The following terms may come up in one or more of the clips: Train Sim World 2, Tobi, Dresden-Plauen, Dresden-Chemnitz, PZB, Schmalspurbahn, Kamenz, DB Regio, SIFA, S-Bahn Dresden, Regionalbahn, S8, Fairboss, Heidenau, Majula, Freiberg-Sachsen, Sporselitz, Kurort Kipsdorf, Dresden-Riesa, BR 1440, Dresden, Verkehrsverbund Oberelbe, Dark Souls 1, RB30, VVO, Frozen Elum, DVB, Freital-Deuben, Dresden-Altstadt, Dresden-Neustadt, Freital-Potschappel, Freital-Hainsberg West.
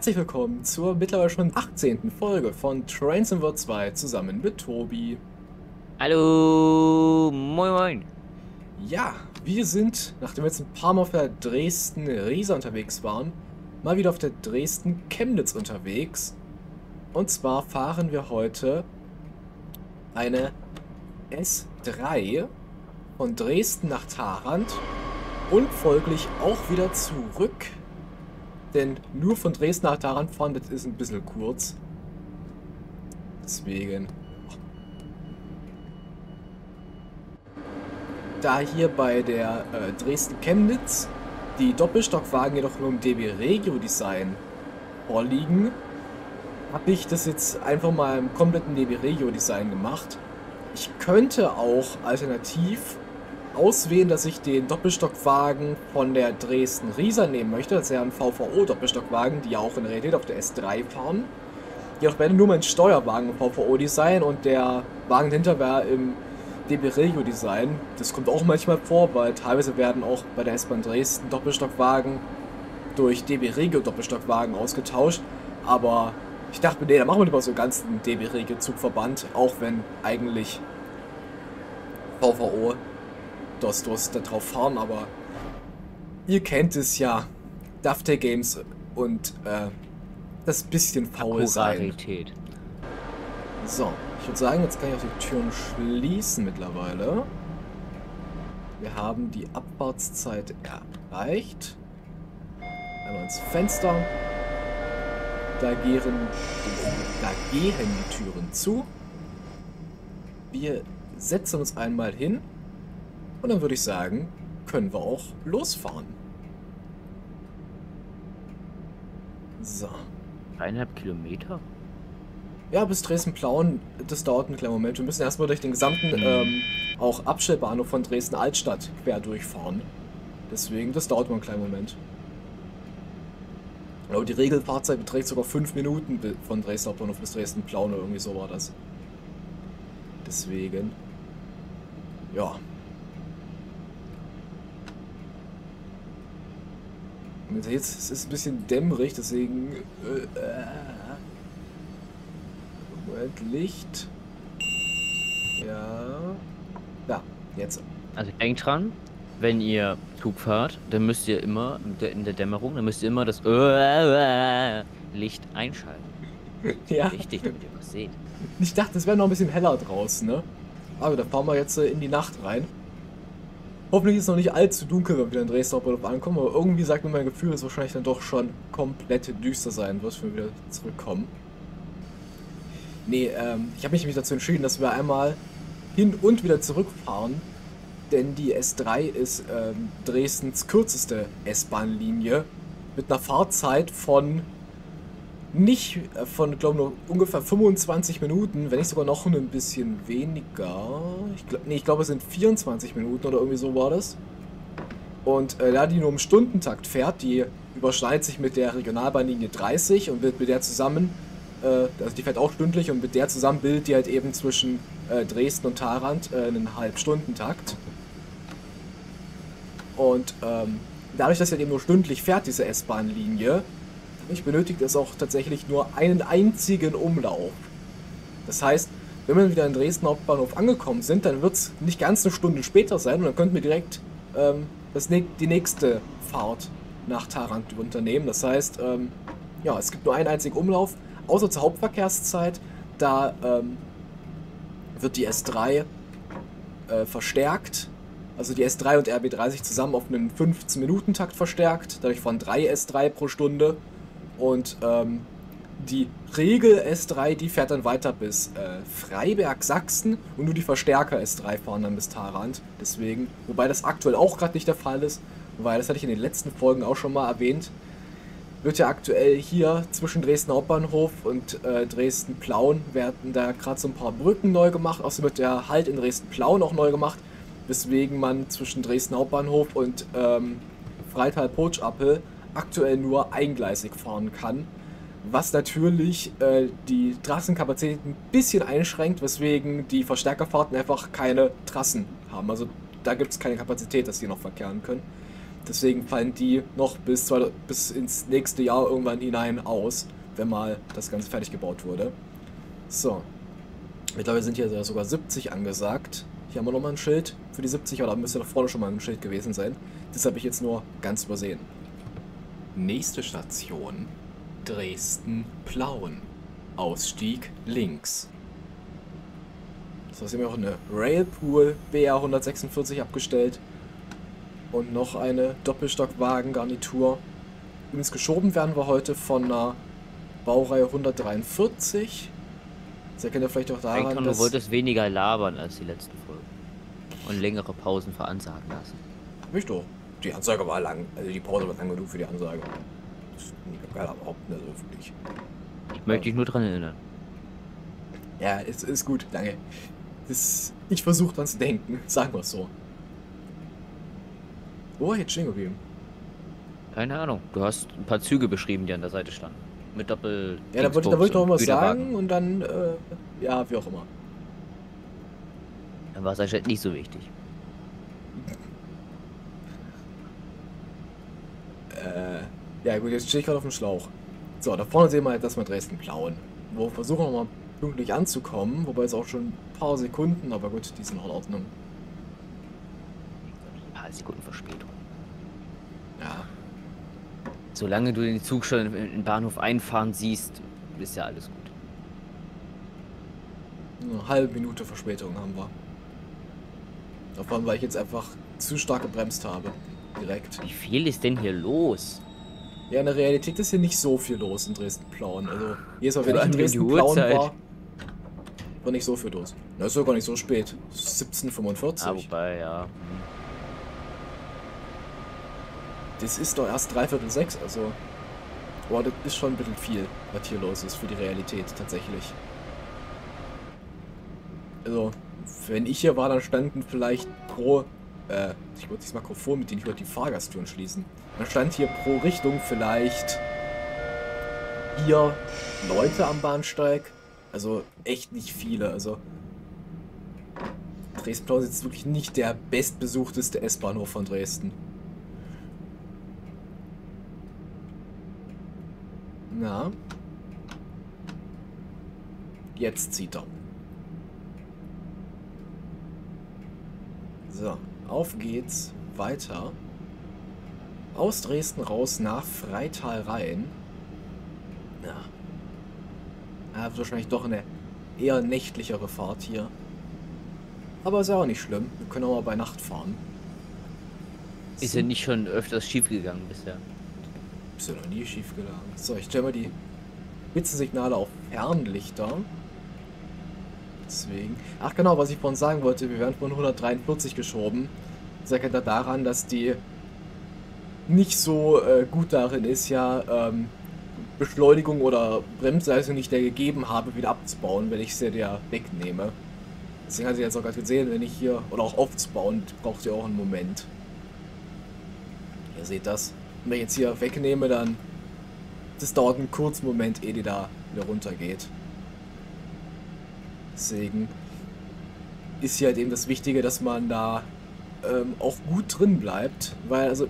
Herzlich willkommen zur mittlerweile schon 18. Folge von Train Sim World 2 zusammen mit Tobi. Hallo, moin moin. Ja, wir sind, nachdem wir jetzt ein paar Mal auf der Dresden-Riesa unterwegs waren, mal wieder auf der Dresden-Chemnitz unterwegs. Und zwar fahren wir heute eine S3 von Dresden nach Tharandt und folglich auch wieder zurück. Denn nur von Dresden nach Tharandt fahren, das ist ein bisschen kurz. Deswegen. Da hier bei der Dresden-Chemnitz die Doppelstockwagen jedoch nur im DB Regio-Design vorliegen, habe ich das jetzt einfach mal im kompletten DB Regio-Design gemacht. Ich könnte auch alternativ auswählen, dass ich den Doppelstockwagen von der Dresden-Riesa nehmen möchte. Das ist ja ein VVO-Doppelstockwagen, die ja auch in der Realität auf der S3 fahren. Jedoch wäre nur mein Steuerwagen im VVO-Design und der Wagen dahinter wäre im DB Regio-Design. Das kommt auch manchmal vor, weil teilweise werden auch bei der S-Bahn Dresden Doppelstockwagen durch DB Regio-Doppelstockwagen ausgetauscht. Aber ich dachte mir, nee, da machen wir lieber so einen ganzen DB Regio-Zugverband, auch wenn eigentlich VVO Dostos da drauf fahren, aber ihr kennt es ja, Daft Games und das bisschen faul sein. So, ich würde sagen, jetzt kann ich auch die Türen schließen mittlerweile. Wir haben die Abfahrtszeit erreicht. Einmal ins Fenster. Da gehen die Türen zu. Wir setzen uns einmal hin. Und dann würde ich sagen, können wir auch losfahren. So. 1,5 Kilometer? Ja, bis Dresden-Plauen, das dauert einen kleinen Moment. Wir müssen erstmal durch den gesamten auch Abstellbahnhof von Dresden-Altstadt quer durchfahren. Deswegen, das dauert mal einen kleinen Moment. Ich glaube, die Regelfahrzeit beträgt sogar 5 Minuten von Dresden-Hauptbahnhof bis Dresden-Plauen oder irgendwie so war das. Deswegen. Ja. Jetzt ist es ein bisschen dämmerig, deswegen. Moment, Licht. Ja. Da, jetzt. Also denkt dran, wenn ihr Zug fahrt, dann müsst ihr immer in der Dämmerung, dann müsst ihr immer das Licht einschalten. Ja. Richtig, damit ihr was seht. Ich dachte, es wäre noch ein bisschen heller draußen, ne? Aber da fahren wir jetzt in die Nacht rein. Hoffentlich ist es noch nicht allzu dunkel, wenn wir wieder in Dresden-Hauptbahnhof ankommen, aber irgendwie sagt mir mein Gefühl, dass es wahrscheinlich dann doch schon komplett düster sein wird, wenn wir wieder zurückkommen. Nee, ich habe mich nämlich dazu entschieden, dass wir einmal hin und wieder zurückfahren, denn die S3 ist Dresdens kürzeste S-Bahn-Linie mit einer Fahrzeit von nur ungefähr 25 Minuten, wenn nicht sogar noch ein bisschen weniger. Ich glaube, es sind 24 Minuten oder irgendwie so war das. Und da die nur im Stundentakt fährt, die überschneidet sich mit der Regionalbahnlinie 30 und wird mit der zusammen, also die fährt auch stündlich und mit der zusammen bildet die halt eben zwischen Dresden und Tharandt einen Halbstundentakt. Und dadurch, dass sie halt eben nur stündlich fährt, diese S-Bahn-Linie, benötigt es auch tatsächlich nur einen einzigen Umlauf. Das heißt, wenn wir wieder in Dresden Hauptbahnhof angekommen sind, dann wird es nicht ganz eine Stunde später sein und dann könnten wir direkt die nächste Fahrt nach Tharandt unternehmen. Das heißt, ja, es gibt nur einen einzigen Umlauf, außer zur Hauptverkehrszeit. Da wird die S3 verstärkt. Also die S3 und RB30 zusammen auf einen 15-Minuten-Takt verstärkt. Dadurch fahren 3 S3 pro Stunde. Und die Regel S3, die fährt dann weiter bis Freiberg-Sachsen und nur die Verstärker S3 fahren dann bis Tharandt. Deswegen, wobei das aktuell auch gerade nicht der Fall ist, weil das hatte ich in den letzten Folgen auch schon mal erwähnt, wird ja aktuell hier zwischen Dresden Hauptbahnhof und Dresden-Plauen werden da gerade so ein paar Brücken neu gemacht, außerdem wird der Halt in Dresden-Plauen auch neu gemacht, weswegen man zwischen Dresden Hauptbahnhof und Freital-Potschappel aktuell nur eingleisig fahren kann, was natürlich die Trassenkapazität ein bisschen einschränkt, weswegen die Verstärkerfahrten einfach keine Trassen haben. Also da gibt es keine Kapazität, dass die noch verkehren können. Deswegen fallen die noch bis ins nächste Jahr irgendwann hinein aus, wenn mal das Ganze fertig gebaut wurde. So. Ich glaube, wir sind hier sogar 70 angesagt. Hier haben wir nochmal ein Schild für die 70, aber da müsste doch vorne schon mal ein Schild gewesen sein. Das habe ich jetzt nur ganz übersehen. Nächste Station: Dresden-Plauen. Ausstieg links. So, jetzt haben wir auch eine Railpool BR 146 abgestellt. Und noch eine Doppelstockwagen-Garnitur. Übrigens geschoben werden wir heute von einer Baureihe 143. Das erkennt ihr vielleicht auch daran, dass... Du wolltest weniger labern als die letzten Folgen. Und längere Pausen veransagen lassen. Hab ich doch. Die Ansage war lang. Also die Pause war lang genug für die Ansage. Das ist egal, überhaupt nicht so für dich. Ich möchte dich nur dran erinnern. Ja, es ist gut. Danke. Ich versuche dran zu denken. Sagen wir es so. Wo war ich jetzt stehen geblieben? Keine Ahnung. Du hast ein paar Züge beschrieben, die an der Seite standen. Mit Doppel... Ja, da wollte ich noch was sagen und dann... ja, wie auch immer. Dann war es anscheinend nicht so wichtig. Ja gut, jetzt stehe ich gerade auf dem Schlauch. So, da vorne sehen wir halt erstmal Dresden-Plauen. Wo versuchen wir mal pünktlich anzukommen, wobei es auch schon ein paar Sekunden, aber gut, die sind noch in Ordnung. Ein paar Sekunden Verspätung. Ja. Solange du den Zug schon im Bahnhof einfahren siehst, ist ja alles gut. Eine halbe Minute Verspätung haben wir. Davon, weil ich jetzt einfach zu stark gebremst habe. Direkt. Wie viel ist denn hier los? Ja, in der Realität ist hier nicht so viel los in Dresden-Plauen. Also, jedes Mal, wenn ich in Dresden-Plauen war, war nicht so viel los. Na, ist sogar nicht so spät. 17:45. Ah, wobei, ja. Das ist doch erst 5:45, also... Boah, das ist schon ein bisschen viel, was hier los ist für die Realität, tatsächlich. Also, wenn ich hier war, dann standen vielleicht pro... ich wollte das Mikrofon, mit dem ich heute die Fahrgasttüren schließen. Dann stand hier pro Richtung vielleicht... 4 Leute am Bahnsteig. Also, echt nicht viele, also... Dresden-Plauen ist wirklich nicht der bestbesuchteste S-Bahnhof von Dresden. Na? Jetzt zieht er. So, auf geht's. Weiter. Aus Dresden raus nach Freital rein. Na. Ja, wird wahrscheinlich doch eine eher nächtlichere Fahrt hier. Aber ist ja auch nicht schlimm. Wir können auch mal bei Nacht fahren. Ist ja nicht schon öfters schiefgegangen bisher. Ist ja noch nie schief gegangen. So, ich stelle mal die Blitzensignale auf Fernlichter. Deswegen. Ach genau, was ich vorhin sagen wollte, wir werden von 143 geschoben. Das erkennt er daran, dass die nicht so gut darin ist, ja Beschleunigung oder Bremsleistung, die ich da gegeben habe, wieder abzubauen, wenn ich sie der wegnehme. Deswegen hat sie jetzt auch gerade gesehen, wenn ich hier, oder auch aufzubauen, braucht sie auch einen Moment. Ihr seht das. Wenn ich jetzt hier wegnehme, dann das dauert einen kurzen Moment, ehe die da wieder runter geht. Deswegen ist hier halt eben das Wichtige, dass man da auch gut drin bleibt, weil also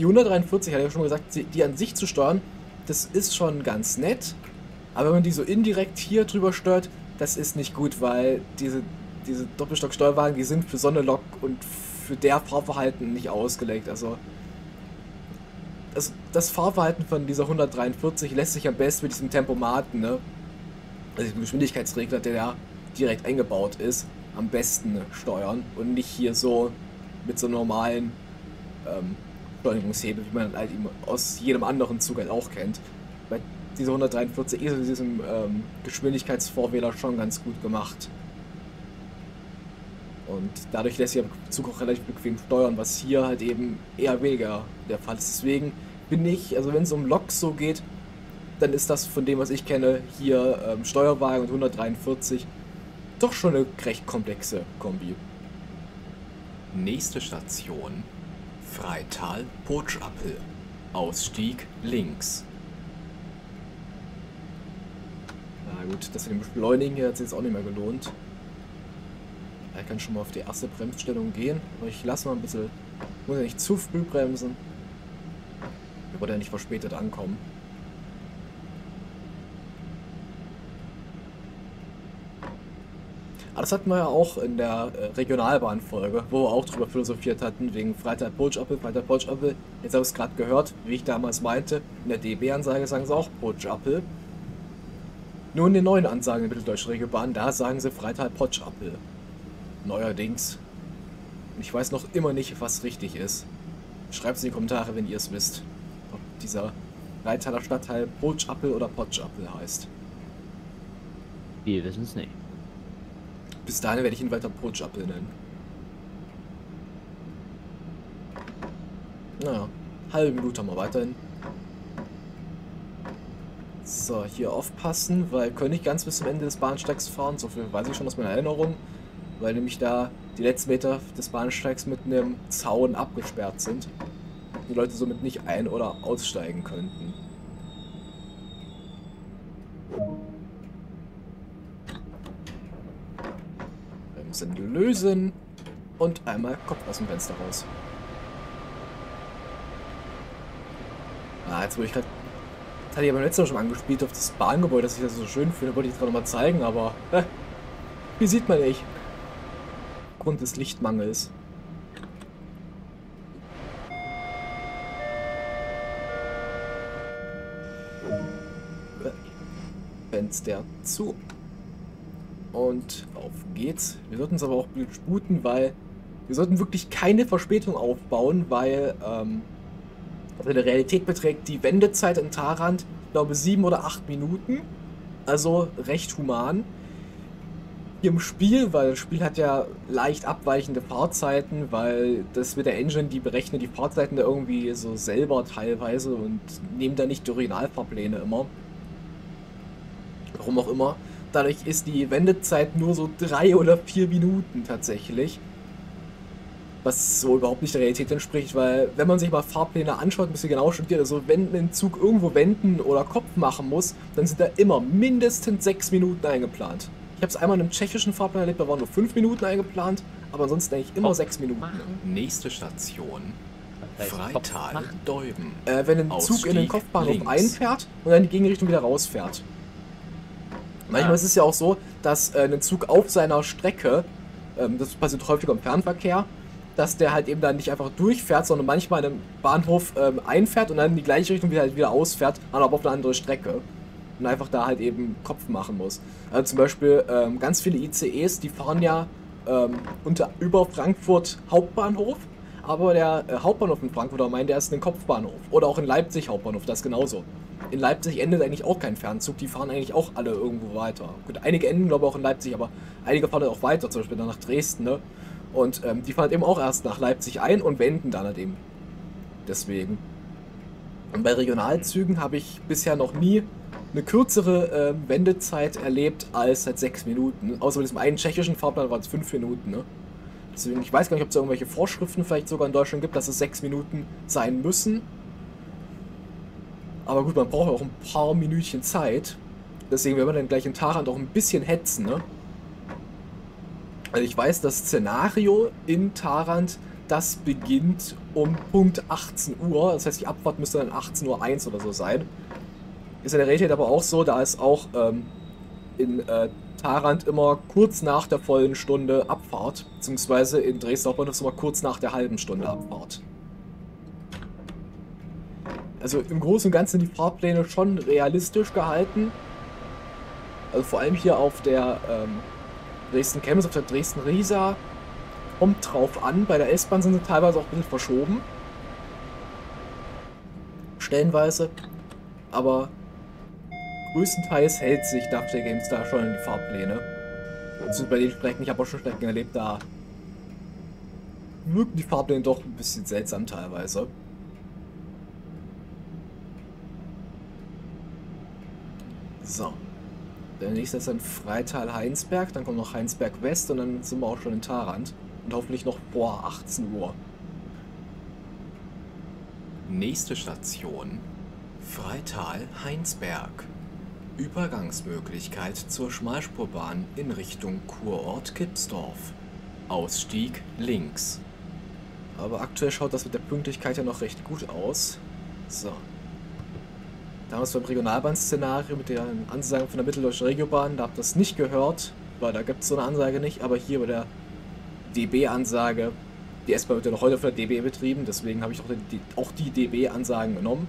die 143, hatte ich ja schon gesagt, die an sich zu steuern, das ist schon ganz nett, aber wenn man die so indirekt hier drüber steuert, das ist nicht gut, weil diese Doppelstock-Steuerwagen, die sind für Sonnenlok und für der Fahrverhalten nicht ausgelegt, also... Das Fahrverhalten von dieser 143 lässt sich am besten mit diesem Tempomaten, ne? Also diesem Geschwindigkeitsregler, der da direkt eingebaut ist, am besten steuern und nicht hier so mit so normalen Steuerungshebel, wie man halt eben aus jedem anderen Zug halt auch kennt. Weil diese 143 ist mit diesem Geschwindigkeitsvorwähler schon ganz gut gemacht. Und dadurch lässt sich der Zug auch relativ bequem steuern, was hier halt eben eher weniger der Fall ist. Deswegen bin ich, also wenn es um Loks so geht, dann ist das von dem, was ich kenne, hier Steuerwagen und 143 doch schon eine recht komplexe Kombi. Nächste Station: Freital-Potschappel. Ausstieg links. Na gut, das mit dem Beschleunigen hier hat es jetzt auch nicht mehr gelohnt. Ich kann schon mal auf die erste Bremsstellung gehen, aber ich lasse mal ein bisschen, muss ja nicht zu früh bremsen, ich wollte ja nicht verspätet ankommen. Aber das hatten wir ja auch in der Regionalbahnfolge, wo wir auch drüber philosophiert hatten, wegen Freital-Potschappel, Freital-Potschappel. Jetzt habe ich es gerade gehört, wie ich damals meinte, in der DB-Ansage sagen sie auch Potschappel. Nur in den neuen Ansagen der Mitteldeutschen Regelbahn, da sagen sie Freital-Potschappel. Neuerdings. Ich weiß noch immer nicht, was richtig ist. Schreibt es in die Kommentare, wenn ihr es wisst. Ob dieser Freitaler Stadtteil Potschappel oder Potschappel heißt. Wir wissen es nicht. Bis dahin werde ich ihn weiter Potschappel nennen. Naja, halbe Minute haben wir weiterhin. So, hier aufpassen, weil wir können nicht ganz bis zum Ende des Bahnsteigs fahren. So viel weiß ich schon aus meiner Erinnerung. Weil nämlich da die letzten Meter des Bahnsteigs mit einem Zaun abgesperrt sind. Die Leute somit nicht ein- oder aussteigen könnten. Sind lösen und einmal Kopf aus dem Fenster raus. Ah, jetzt wurde ich gerade. Das hatte ich ja beim letzten Mal schon angespielt auf das Bahngebäude, dass ich das so schön finde. Wollte ich gerade mal zeigen, aber. Wie sieht man nicht? Grund des Lichtmangels. Fenster zu. Und auf geht's. Wir sollten uns aber auch blöd sputen, weil wir sollten wirklich keine Verspätung aufbauen, weil also in der Realität beträgt die Wendezeit in Tharandt, ich glaube, 7 oder 8 Minuten. Also recht human. Hier im Spiel, weil das Spiel hat ja leicht abweichende Fahrzeiten, weil das mit der Engine, die berechnet die Fahrzeiten da irgendwie so selber teilweise und nehmen da nicht die Originalfahrpläne immer. Warum auch immer. Dadurch ist die Wendezeit nur so 3 oder 4 Minuten tatsächlich. Was so überhaupt nicht der Realität entspricht, weil wenn man sich mal Fahrpläne anschaut, ein bisschen genau studiert, also wenn ein Zug irgendwo wenden oder Kopf machen muss, dann sind da immer mindestens 6 Minuten eingeplant. Ich habe es einmal in einem tschechischen Fahrplan erlebt, da waren nur 5 Minuten eingeplant, aber ansonsten eigentlich immer 6 Minuten. Nächste Station. Freital-Deuben. Wenn ein Zug in den Kopfbahnhof einfährt und dann in die Gegenrichtung wieder rausfährt. Manchmal ist es ja auch so, dass ein Zug auf seiner Strecke, das passiert häufiger im Fernverkehr, dass der halt eben dann nicht einfach durchfährt, sondern manchmal in einem Bahnhof einfährt und dann in die gleiche Richtung wieder ausfährt, aber auf eine andere Strecke. Und einfach da halt eben Kopf machen muss. Also zum Beispiel ganz viele ICEs, die fahren ja über Frankfurt Hauptbahnhof, aber der Hauptbahnhof in Frankfurt am Main, der ist ein Kopfbahnhof. Oder auch in Leipzig Hauptbahnhof, das ist genauso. In Leipzig endet eigentlich auch kein Fernzug, die fahren eigentlich auch alle irgendwo weiter. Gut, einige enden, glaube ich, auch in Leipzig, aber einige fahren dann auch weiter, zum Beispiel dann nach Dresden, ne? Und die fahren halt eben auch erst nach Leipzig ein und wenden dann halt eben. Deswegen. Und bei Regionalzügen habe ich bisher noch nie eine kürzere Wendezeit erlebt als halt 6 Minuten. Außer bei diesem einen tschechischen Fahrplan waren es 5 Minuten, ne? Deswegen, ich weiß gar nicht, ob es irgendwelche Vorschriften vielleicht sogar in Deutschland gibt, dass es 6 Minuten sein müssen. Aber gut, man braucht ja auch ein paar Minütchen Zeit. Deswegen werden wir dann gleich in Tharandt auch ein bisschen hetzen, ne? Also ich weiß, das Szenario in Tharandt, das beginnt um Punkt 18 Uhr. Das heißt, die Abfahrt müsste dann 18:01 Uhr oder so sein. Ist in der Realität aber auch so, da ist auch in Tharandt immer kurz nach der vollen Stunde Abfahrt. Beziehungsweise in Dresden Hauptbahnhof ist immer kurz nach der halben Stunde Abfahrt. Also im Großen und Ganzen sind die Fahrpläne schon realistisch gehalten. Also vor allem hier auf der Dresden-Chemnitz, auf der Dresden-Riesa. Kommt drauf an, bei der S-Bahn sind sie teilweise auch ein bisschen verschoben. Stellenweise. Aber größtenteils hält sich Daft Games da schon in die Fahrpläne. Das sind bei den Strecken, ich habe auch schon Strecken erlebt, da wirken die Fahrpläne doch ein bisschen seltsam teilweise. So, der nächste ist dann Freital-Hainsberg, dann kommt noch Hainsberg West und dann sind wir auch schon in Tharandt. Und hoffentlich noch vor 18 Uhr. Nächste Station, Freital-Hainsberg. Übergangsmöglichkeit zur Schmalspurbahn in Richtung Kurort Kipsdorf. Ausstieg links. Aber aktuell schaut das mit der Pünktlichkeit ja noch recht gut aus. So. Da haben wir es beim Regionalbahn-Szenario mit den Ansagen von der Mitteldeutschen Regelbahn. Da habt ihr das nicht gehört, weil da gibt es so eine Ansage nicht. Aber hier bei der DB-Ansage, die S-Bahn wird ja noch heute von der DB betrieben, deswegen habe ich auch die DB-Ansagen genommen.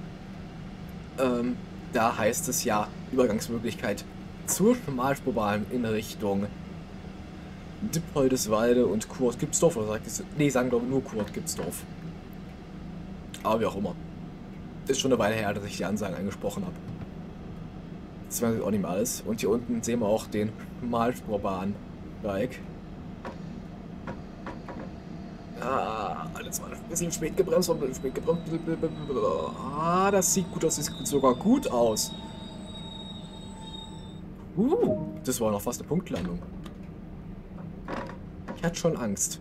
Da heißt es ja Übergangsmöglichkeit zur Schmalspurbahn in Richtung Dippoldiswalde und Kurort Kipsdorf, oder sagen glaube ich nur Kurort Kipsdorf. Aber wie auch immer. Ist schon eine Weile her, dass ich die Ansagen angesprochen habe. Das weiß ich auch nicht mehr alles. Und hier unten sehen wir auch den Schmalspurbahn-Bike. Ah, alles war ein bisschen spät gebremst. Ah, das sieht gut aus, das sieht sogar gut aus. Das war noch fast eine Punktlandung. Ich hatte schon Angst.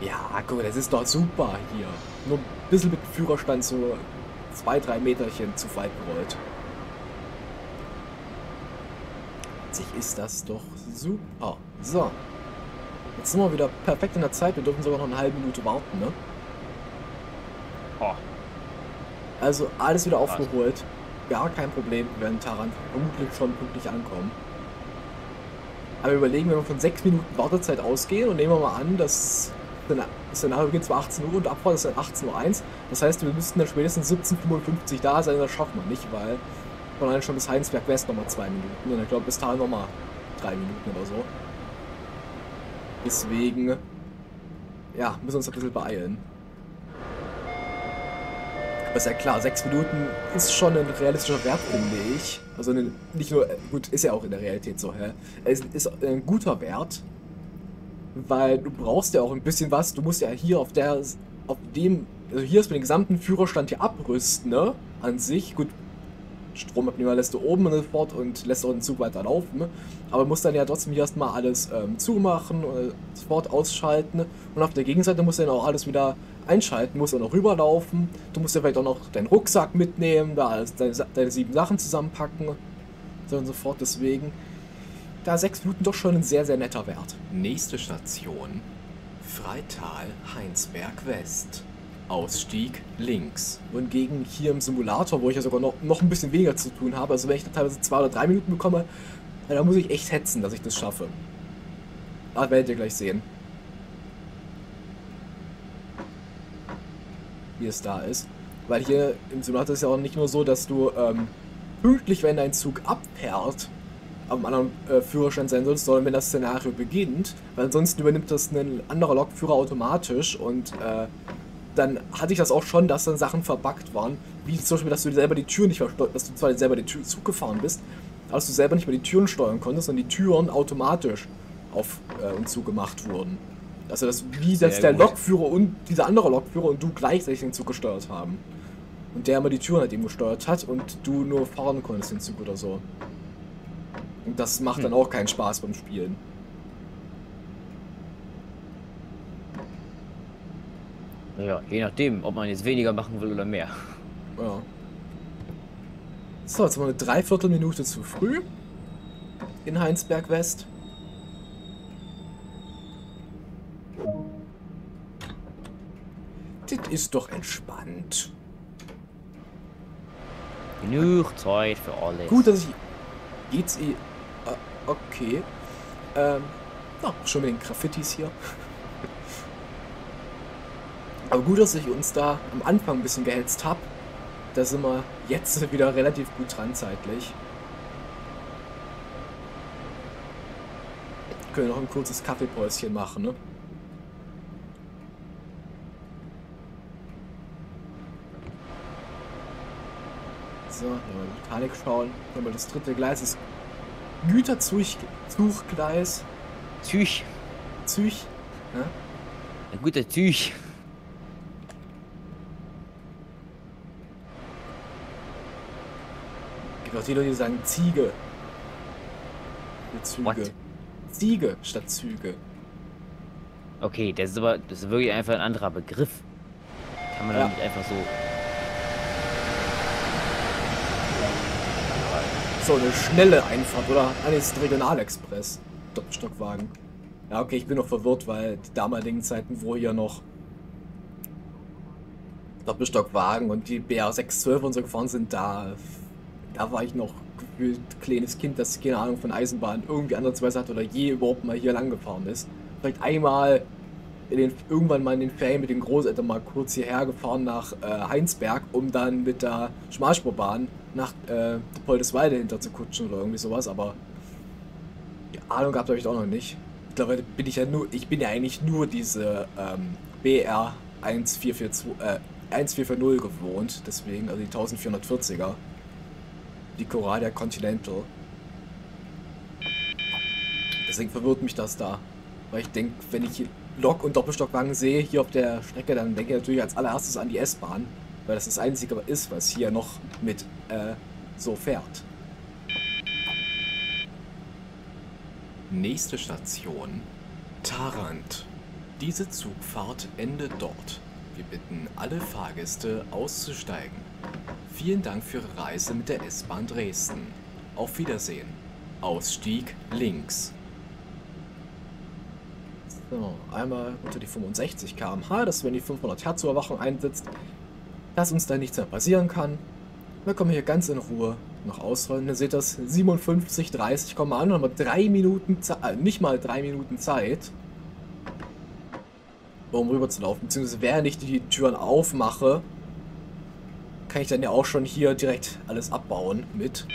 Ja, guck mal, das ist doch super hier. Nur ein bisschen mit dem Führerstand so 2-3 Meterchen zu weit gerollt. Sich ist das doch super. So. Jetzt sind wir wieder perfekt in der Zeit. Wir dürfen sogar noch eine halbe Minute warten, ne? Oh. Also alles wieder aufgeholt. Gar kein Problem. Wir werden in Tharandt vermutlich schon pünktlich ankommen. Aber überlegen, wenn wir von 6 Minuten Wartezeit ausgehen und nehmen wir mal an, dass das Szenario beginnt zwar 18 Uhr und Abfahrt ist dann 18:01 Uhr. Das heißt, wir müssten dann spätestens 17:55 Uhr da sein, das schafft man nicht, weil von allein schon bis Hainsberg West nochmal 2 Minuten und ich glaube bis dahin nochmal 3 Minuten oder so. Deswegen, ja, müssen wir uns ein bisschen beeilen. Aber ist ja klar, 6 Minuten ist schon ein realistischer Wert, finde ich. Also nicht nur, gut, ist ja auch in der Realität so, hä? Es ist ein guter Wert, weil du brauchst ja auch ein bisschen was. Du musst ja hier also hier ist mit dem gesamten Führerstand hier abrüsten, ne? An sich, gut, Stromabnehmer lässt du oben sofort und lässt auch den Zug weiter laufen. Aber musst dann ja trotzdem hier erstmal alles zumachen und sofort ausschalten. Und auf der Gegenseite musst du dann auch alles wieder einschalten, musst auch noch rüberlaufen. Du musst ja vielleicht auch noch deinen Rucksack mitnehmen, da alles, deine 7 Sachen zusammenpacken und so fort. Deswegen, da 6 Minuten doch schon ein sehr, sehr netter Wert. Nächste Station, Freital-Hainsberg West. Ausstieg links. Und gegen hier im Simulator, wo ich ja sogar noch ein bisschen weniger zu tun habe, also wenn ich da teilweise 2 oder 3 Minuten bekomme, da muss ich echt hetzen, dass ich das schaffe. Das werdet ihr gleich sehen. Wie es da ist. Weil hier im Simulator ist ja auch nicht nur so, dass du pünktlich, wenn dein Zug abfährt, am anderen Führerstand sein sollst, sondern wenn das Szenario beginnt, weil ansonsten übernimmt das ein anderer Lokführer automatisch und dann hatte ich das auch schon, dass dann Sachen verbuggt waren, wie zum Beispiel, dass du selber die Tür nicht versteuert, dass du zwar selber die Tür zugefahren bist, aber dass du selber nicht mehr die Türen steuern konntest, sondern die Türen automatisch auf und zugemacht wurden. Also das, wie das der Lokführer und dieser andere Lokführer und du gleichzeitig den Zug gesteuert haben. Und der immer die Türen halt eben gesteuert hat und du nur fahren konntest den Zug oder so. Und das macht dann auch keinen Spaß beim Spielen. Ja, je nachdem, ob man jetzt weniger machen will oder mehr. Ja. So, jetzt haben wir eine 3/4 Minute zu früh in Hainsberg West. Das ist doch entspannt. Genug Zeit für alles. Gut, dass ich... Geht's eh... okay. Schon mit den Graffitis hier. Aber gut, dass ich uns da am Anfang ein bisschen gehetzt habe. Da sind wir jetzt wieder relativ gut dran zeitlich. Können wir noch ein kurzes Kaffeepäuschen machen, ne? So, nochmal die Mechanik schauen. Nochmal das dritte Gleis, das Güterzuggleis. Zug. Ja? Ein guter Zug. Gibt auch die Leute, die sagen Ziege. Die Züge. What? Ziege statt Züge. Okay, das ist aber, das ist wirklich einfach ein anderer Begriff. Kann man ja nicht einfach so... So eine schnelle Einfahrt, oder? Alles Regionalexpress. Doppelstockwagen. Ja, okay, ich bin noch verwirrt, weil die damaligen Zeiten, wo hier noch Doppelstockwagen und die BR 612 und so gefahren sind, da war ich noch gefühlt kleines Kind, das keine Ahnung von Eisenbahn irgendwie andersweise hat oder je überhaupt mal hier lang gefahren ist. Vielleicht einmal irgendwann mal in den Ferien mit den Großeltern mal kurz hierher gefahren nach Heinsberg, um dann mit der Schmalspurbahn nach Dippoldiswalde hinter zu kutschen oder irgendwie sowas, aber die Ahnung gehabt habe ich auch noch nicht. Ich glaube, ich bin ja eigentlich nur diese BR 1440 gewohnt, deswegen, also die 1440er, die Coradia Continental. Deswegen verwirrt mich das da, weil ich denke, wenn ich hier Lok- und Doppelstockwagen sehe, hier auf der Strecke, dann denke ich natürlich als allererstes an die S-Bahn, weil das das einzige ist, was hier noch mit so fährt. Nächste Station, Tharandt. Diese Zugfahrt endet dort. Wir bitten alle Fahrgäste auszusteigen. Vielen Dank für Ihre Reise mit der S-Bahn Dresden. Auf Wiedersehen. Ausstieg links. So, einmal unter die 65 km/h, dass wenn die 500 Hertz Überwachung einsetzt, dass uns da nichts mehr passieren kann. Wir kommen hier ganz in Ruhe noch ausrollen. Ihr seht das, 57:30 kommen wir an, haben wir 3 Minuten, nicht mal 3 Minuten Zeit, um rüber zu laufen. Beziehungsweise während ich die Türen aufmache, kann ich dann ja auch schon hier direkt alles abbauen mit.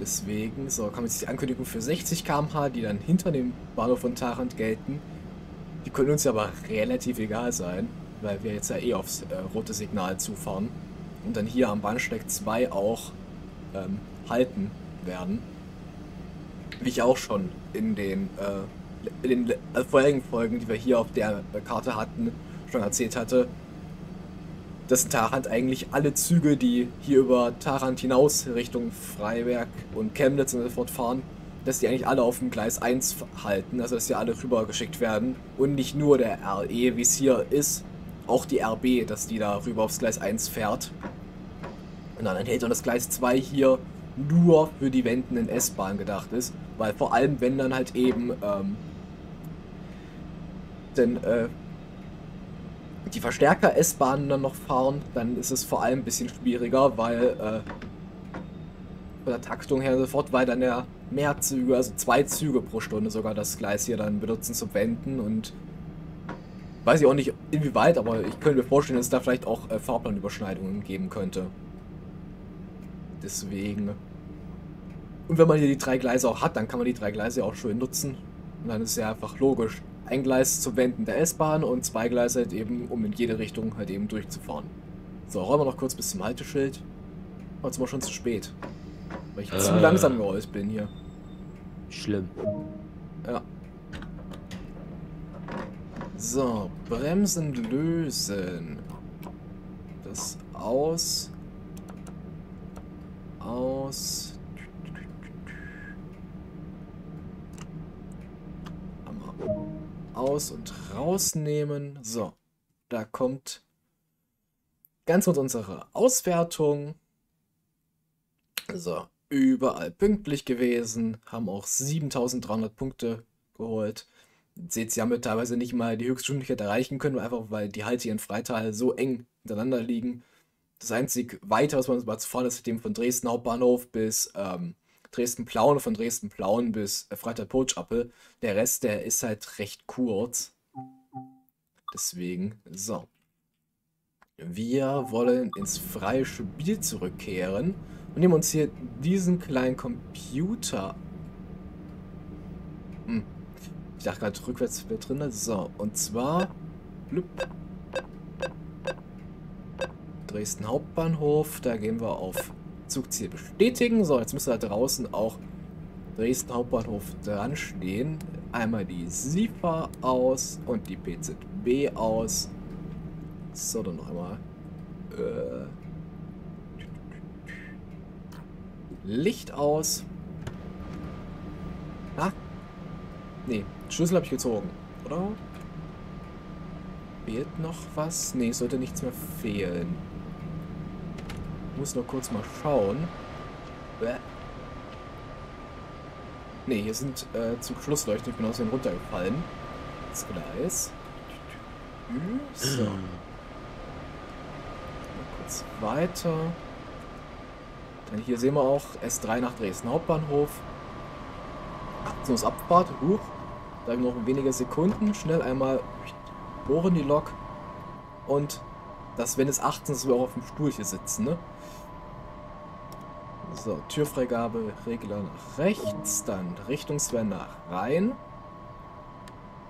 Deswegen, so, kam jetzt die Ankündigung für 60 km/h, die dann hinter dem Bahnhof von Tharandt gelten. Die können uns aber relativ egal sein, weil wir jetzt ja eh aufs rote Signal zufahren und dann hier am Bahnsteig 2 auch halten werden. Wie ich auch schon in den vorherigen Folgen, die wir hier auf der Karte hatten, schon erzählt hatte, dass in Tharandt eigentlich alle Züge, die hier über Tharandt hinaus Richtung Freiberg und Chemnitz und so fort fahren, dass die eigentlich alle auf dem Gleis 1 halten, also dass die alle rübergeschickt werden und nicht nur der RE, wie es hier ist, auch die RB, dass die da rüber aufs Gleis 1 fährt. Und dann hält dann das Gleis 2 hier nur für die wendenden S-Bahn gedacht ist, weil vor allem, wenn dann halt eben die Verstärker-S-Bahnen dann noch fahren, dann ist es vor allem ein bisschen schwieriger, weil von der Taktung her sofort, weil dann ja mehr Züge, also 2 Züge pro Stunde sogar das Gleis hier dann benutzen zum Wenden, und weiß ich auch nicht inwieweit, aber ich könnte mir vorstellen, dass es da vielleicht auch Fahrplanüberschneidungen geben könnte. Deswegen. Und wenn man hier die 3 Gleise auch hat, dann kann man die 3 Gleise auch schön nutzen. Und dann ist ja einfach logisch. Ein Gleis zum Wenden der S-Bahn und 2 Gleise halt eben, um in jede Richtung halt eben durchzufahren. So, rollen wir noch kurz bis zum Halteschild. Aber jetzt sind wir schon zu spät. Weil ich zu langsam gerollt bin hier. Schlimm. Ja. So, Bremsen lösen. Das aus. Aus. Aus und rausnehmen. So, da kommt ganz kurz unsere Auswertung. So, überall pünktlich gewesen, haben auch 7300 Punkte geholt. Seht, sie haben ja teilweise nicht mal die Höchstgeschwindigkeit erreichen können, einfach weil die Halte hier in Freital so eng hintereinander liegen. Das einzig Weite, was man mal zu fahren ist, dem von Dresden Hauptbahnhof bis Dresden-Plauen, von Dresden-Plauen bis Freital-Potschappel. Der Rest, der ist halt recht kurz. Deswegen, so. Wir wollen ins freie Spiel zurückkehren und nehmen uns hier diesen kleinen Computer. Ich dachte gerade rückwärts wieder drin. So, und zwar Dresden Hauptbahnhof, da gehen wir auf Zugziel bestätigen. So, jetzt müsste da draußen auch Dresden Hauptbahnhof dran stehen. Einmal die SIFA aus und die PZB aus. So, dann noch einmal Licht aus. Ah, nee, Schlüssel habe ich gezogen, oder? Fehlt noch was? Nee, sollte nichts mehr fehlen. Muss noch kurz mal schauen. Ne, hier sind Zugschlussleuchten. Ich bin aus denen runtergefallen. Das Gleis. So. Mal kurz weiter. Dann hier sehen wir auch S3 nach Dresden Hauptbahnhof. Abfahrt. Huch. Da haben wir noch wenige Sekunden. Schnell einmal bohren die Lok. Und das, wenn es 18 ist, wir auch auf dem Stuhl hier sitzen, ne? So, Türfreigabe, Regler nach rechts, dann Richtungswende nach rein.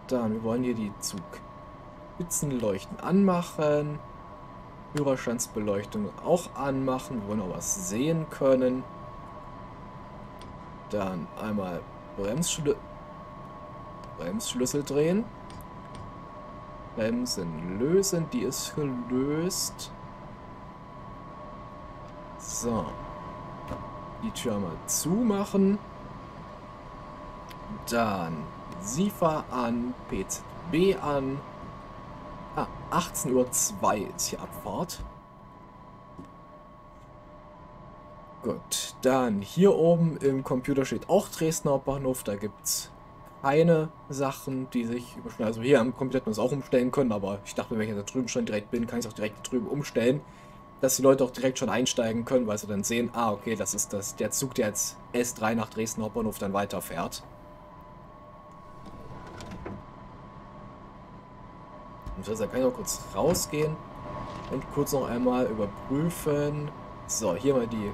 Dann, wir wollen hier die Zugspitzenleuchten anmachen. Führerstandsbeleuchtung auch anmachen. Wir wollen auch was sehen können. Dann einmal Bremsschlüssel drehen. Bremsen lösen, die ist gelöst. So. Die Tür mal zumachen. Dann SIFA an, PZB an. Ah, 18:02 Uhr ist hier Abfahrt. Gut, dann hier oben im Computer steht auch Dresdner Hauptbahnhof. Da gibt es keine Sachen, die sich überschneiden. Also hier am Computer hätten wir es auch umstellen können, aber ich dachte, wenn ich da drüben schon direkt bin, kann ich es auch direkt drüben umstellen. Dass die Leute auch direkt schon einsteigen können, weil sie dann sehen, ah, okay, das ist das, der Zug, der jetzt S3 nach Dresden Hauptbahnhof dann weiterfährt. Und deshalb kann ich auch kurz rausgehen und kurz noch einmal überprüfen. So, hier mal die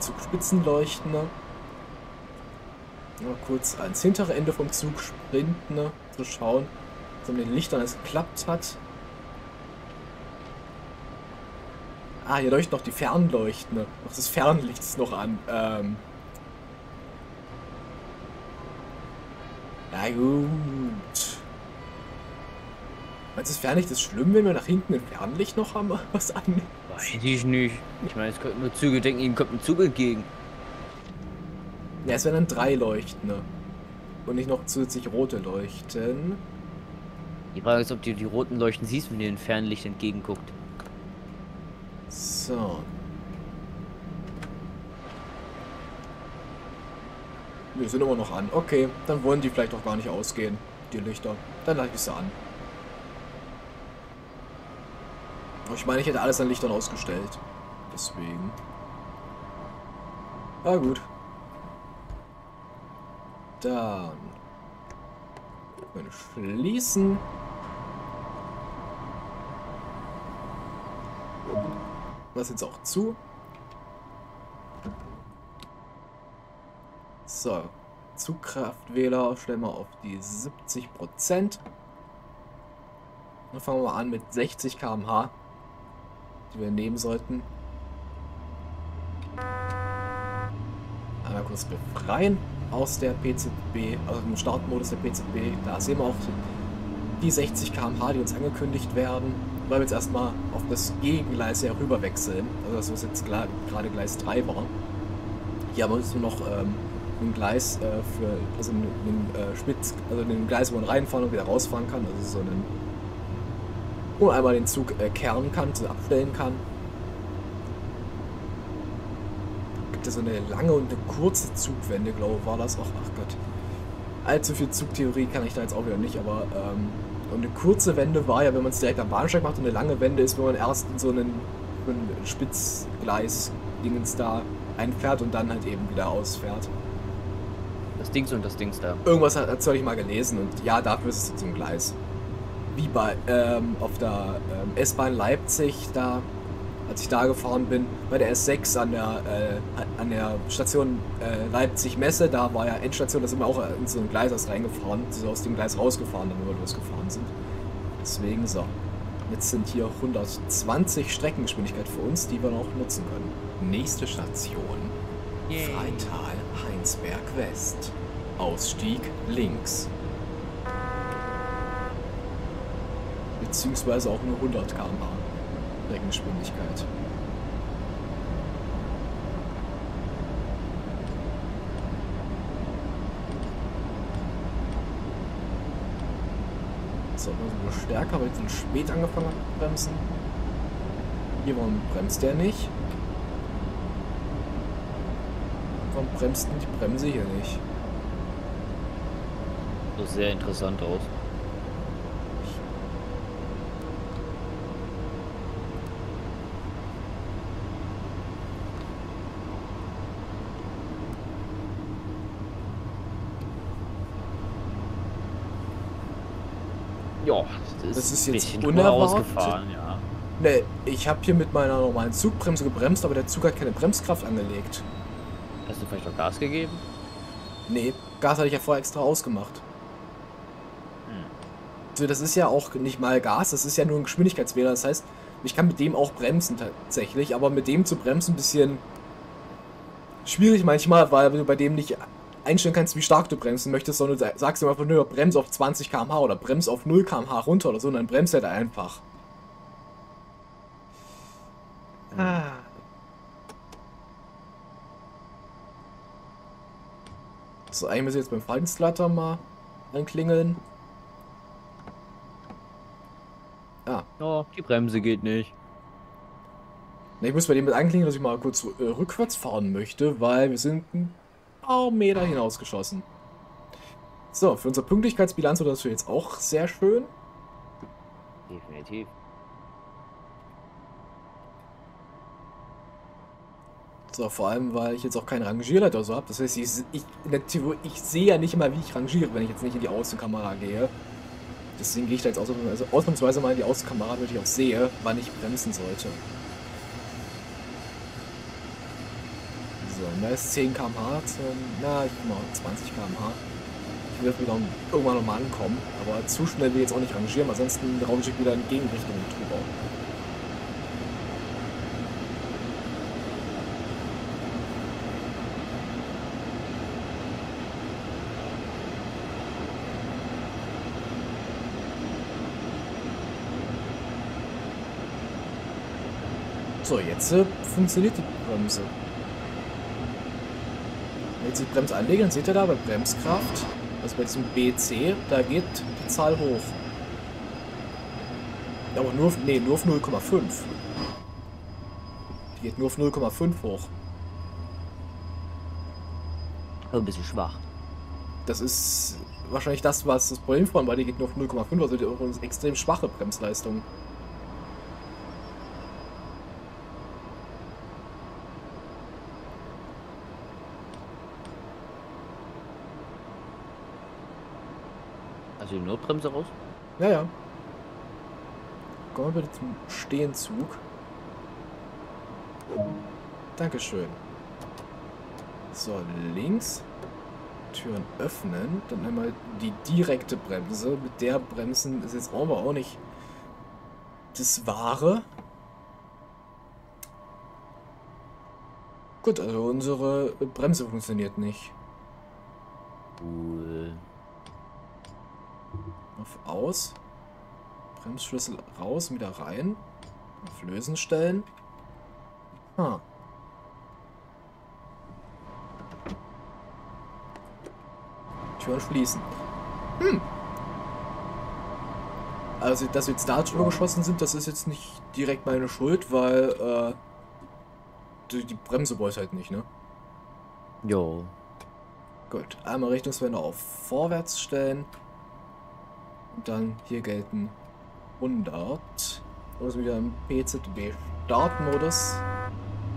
Zugspitzenleuchten. Mal kurz ans hintere Ende vom Zug sprinten, zu schauen, ob mit den Lichtern es geklappt hat. Ah, hier leuchten noch die Fernleuchten. Auch das Fernlicht ist noch an. Na gut. Meinst du, das Fernlicht ist schlimm, wenn wir nach hinten ein Fernlicht noch haben? Was an? Weiß ich nicht. Ich meine, es könnten nur Züge denken, ihnen kommt ein Zug entgegen. Ja, es wären dann 3 Leuchten. Und nicht noch zusätzlich rote Leuchten. Die Frage ist, ob du die roten Leuchten siehst, wenn dir ein Fernlicht entgegenguckt. So. Wir sind immer noch an. Okay, dann wollen die vielleicht auch gar nicht ausgehen, die Lichter. Dann lasse ich sie an. Ich meine, ich hätte alles an Lichtern ausgestellt. Deswegen. Na gut. Dann. Schließen. Das jetzt auch zu. So, Zugkraftwähler stellen wir auf die 70%. Dann fangen wir an mit 60 km/h, die wir nehmen sollten. Einmal kurz befreien aus der PZB, also im Startmodus der PZB. Da sehen wir auch die 60 km/h, die uns angekündigt werden. Weil wir jetzt erstmal auf das Gegengleis hier rüber wechseln. Also das ist jetzt gerade Gleis 3 war. Hier haben wir jetzt nur noch ein Gleis für also einen Spitz, also den Gleis, wo man reinfahren und wieder rausfahren kann. Also so einen, wo man einmal den Zug kehren kann, also abstellen kann. Gibt es so eine lange und eine kurze Zugwende, glaube ich, war das auch. Ach Gott. Allzu viel Zugtheorie kann ich da jetzt auch wieder nicht, aber und eine kurze Wende war ja, wenn man es direkt am Bahnsteig macht, und eine lange Wende ist, wenn man erst in so einen Spitzgleis-Dingens da einfährt und dann halt eben wieder ausfährt. Das Dings und das Dings da. Irgendwas hat ich mal gelesen und ja, dafür ist es so ein Gleis. Wie bei auf der S-Bahn Leipzig, da, als ich da gefahren bin, bei der S6 an der Station Leipzig-Messe, da war ja Endstation, da sind wir auch in so ein Gleis erst reingefahren, so aus dem Gleis rausgefahren, dann wo wir losgefahren sind. Deswegen so. Jetzt sind hier 120 Streckengeschwindigkeit für uns, die wir noch nutzen können. Nächste Station. Freital-Hainsberg West. Ausstieg links. Beziehungsweise auch nur 100 km/h. Streckengeschwindigkeit. So, also stärker, weil ich dann spät angefangen habe zu bremsen. Hier warum bremst der nicht? Warum bremst denn die Bremse hier nicht? Das sieht sehr interessant aus. Ja, das ist jetzt unerwartet. Ja. Ne, ich habe hier mit meiner normalen Zugbremse gebremst, aber der Zug hat keine Bremskraft angelegt. Hast du vielleicht noch Gas gegeben? Ne, Gas hatte ich ja vorher extra ausgemacht. Hm. Also das ist ja auch nicht mal Gas, das ist ja nur ein Geschwindigkeitswähler. Das heißt, ich kann mit dem auch bremsen tatsächlich, aber mit dem zu bremsen ein bisschen schwierig manchmal, weil du bei dem nicht einstellen kannst, wie stark du bremsen möchtest, sondern sagst ihm einfach nur, bremse auf 20 km/h oder bremse auf 0 km/h runter oder so, und dann bremst er einfach. Ah. So, eigentlich müssen wir jetzt beim Faltensleiter mal anklingeln. Ah. Oh, die Bremse geht nicht. Na, ich muss bei dem mit anklingeln, dass ich mal kurz rückwärts fahren möchte, weil wir sind Meter hinausgeschossen. So, für unsere Pünktlichkeitsbilanz war das jetzt auch sehr schön. Definitiv. So, vor allem, weil ich jetzt auch keinen Rangierleiter so habe. Das heißt, ich sehe ja nicht mal, wie ich rangiere, wenn ich jetzt nicht in die Außenkamera gehe. Deswegen gehe ich da jetzt ausnahmsweise mal in die Außenkamera, damit ich auch sehe, wann ich bremsen sollte. Da ist 10 km/h, na, ich bin mal 20 km/h. Ich werde wieder irgendwann nochmal ankommen, aber zu schnell will ich jetzt auch nicht rangieren, ansonsten raum ich wieder in Gegenrichtung drüber. So, jetzt funktioniert die Bremse. Jetzt die Bremse anlegen, dann seht ihr da bei Bremskraft, also bei diesem BC, da geht die Zahl hoch. Aber nur auf, nee, nur auf 0,5. Die geht nur auf 0,5 hoch. Also ein bisschen schwach. Das ist wahrscheinlich das, was das Problem vorhin war, die geht nur auf 0,5, also die ist eine extrem schwache Bremsleistung. Die Notbremse raus? Ja, ja. Kommen wir bitte zum Stehenzug. Dankeschön. So, links. Türen öffnen. Dann einmal die direkte Bremse. Mit der Bremsen ist jetzt aber auch nicht das Wahre. Gut, also unsere Bremse funktioniert nicht. Cool. Auf aus, Bremsschlüssel raus, wieder rein, auf Lösen stellen. Ah. Türen schließen. Hm. Also, dass wir jetzt da drüber geschossen sind, das ist jetzt nicht direkt meine Schuld, weil die Bremse wollte halt nicht, ne? Jo. Gut, einmal Richtungswender auf vorwärts stellen. Dann hier gelten 100. Also wieder im PZB-Startmodus.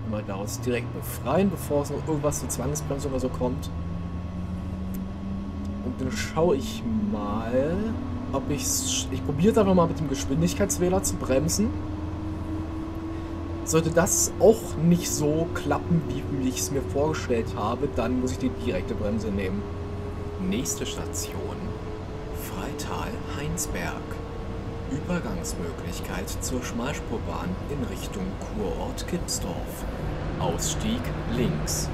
Mal daraus direkt befreien, bevor es noch irgendwas zur Zwangsbremsung oder so kommt. Und dann schaue ich mal, ob ich... Ich probiere es einfach mal mit dem Geschwindigkeitswähler zu bremsen. Sollte das auch nicht so klappen, wie ich es mir vorgestellt habe, dann muss ich die direkte Bremse nehmen. Nächste Station. Freital-Hainsberg. Übergangsmöglichkeit zur Schmalspurbahn in Richtung Kurort Kipsdorf. Ausstieg links.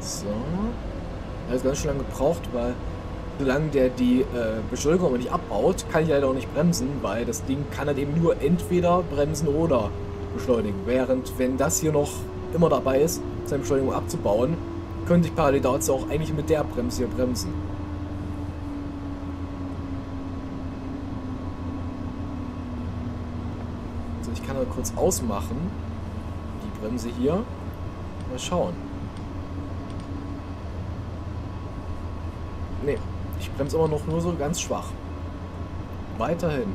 So. Er hat ganz schön lange gebraucht, weil... Solange der die Beschleunigung nicht abbaut, kann ich leider auch nicht bremsen, weil das Ding kann halt eben nur entweder bremsen oder beschleunigen. Während wenn das hier noch immer dabei ist, seine Beschleunigung abzubauen, können sich parallel dazu auch eigentlich mit der Bremse hier bremsen. So, ich kann da kurz ausmachen, die Bremse hier. Mal schauen. Ne, ich bremse aber noch nur so ganz schwach. Weiterhin.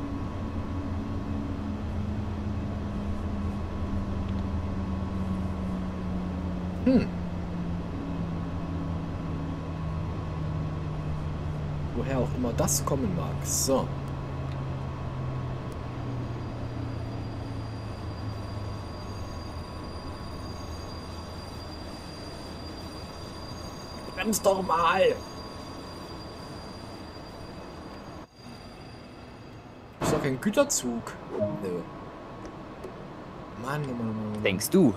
Woher auch immer das kommen mag. So. Brems doch mal! Ist doch kein Güterzug. Nö. Mann, Mann, Mann. Denkst du?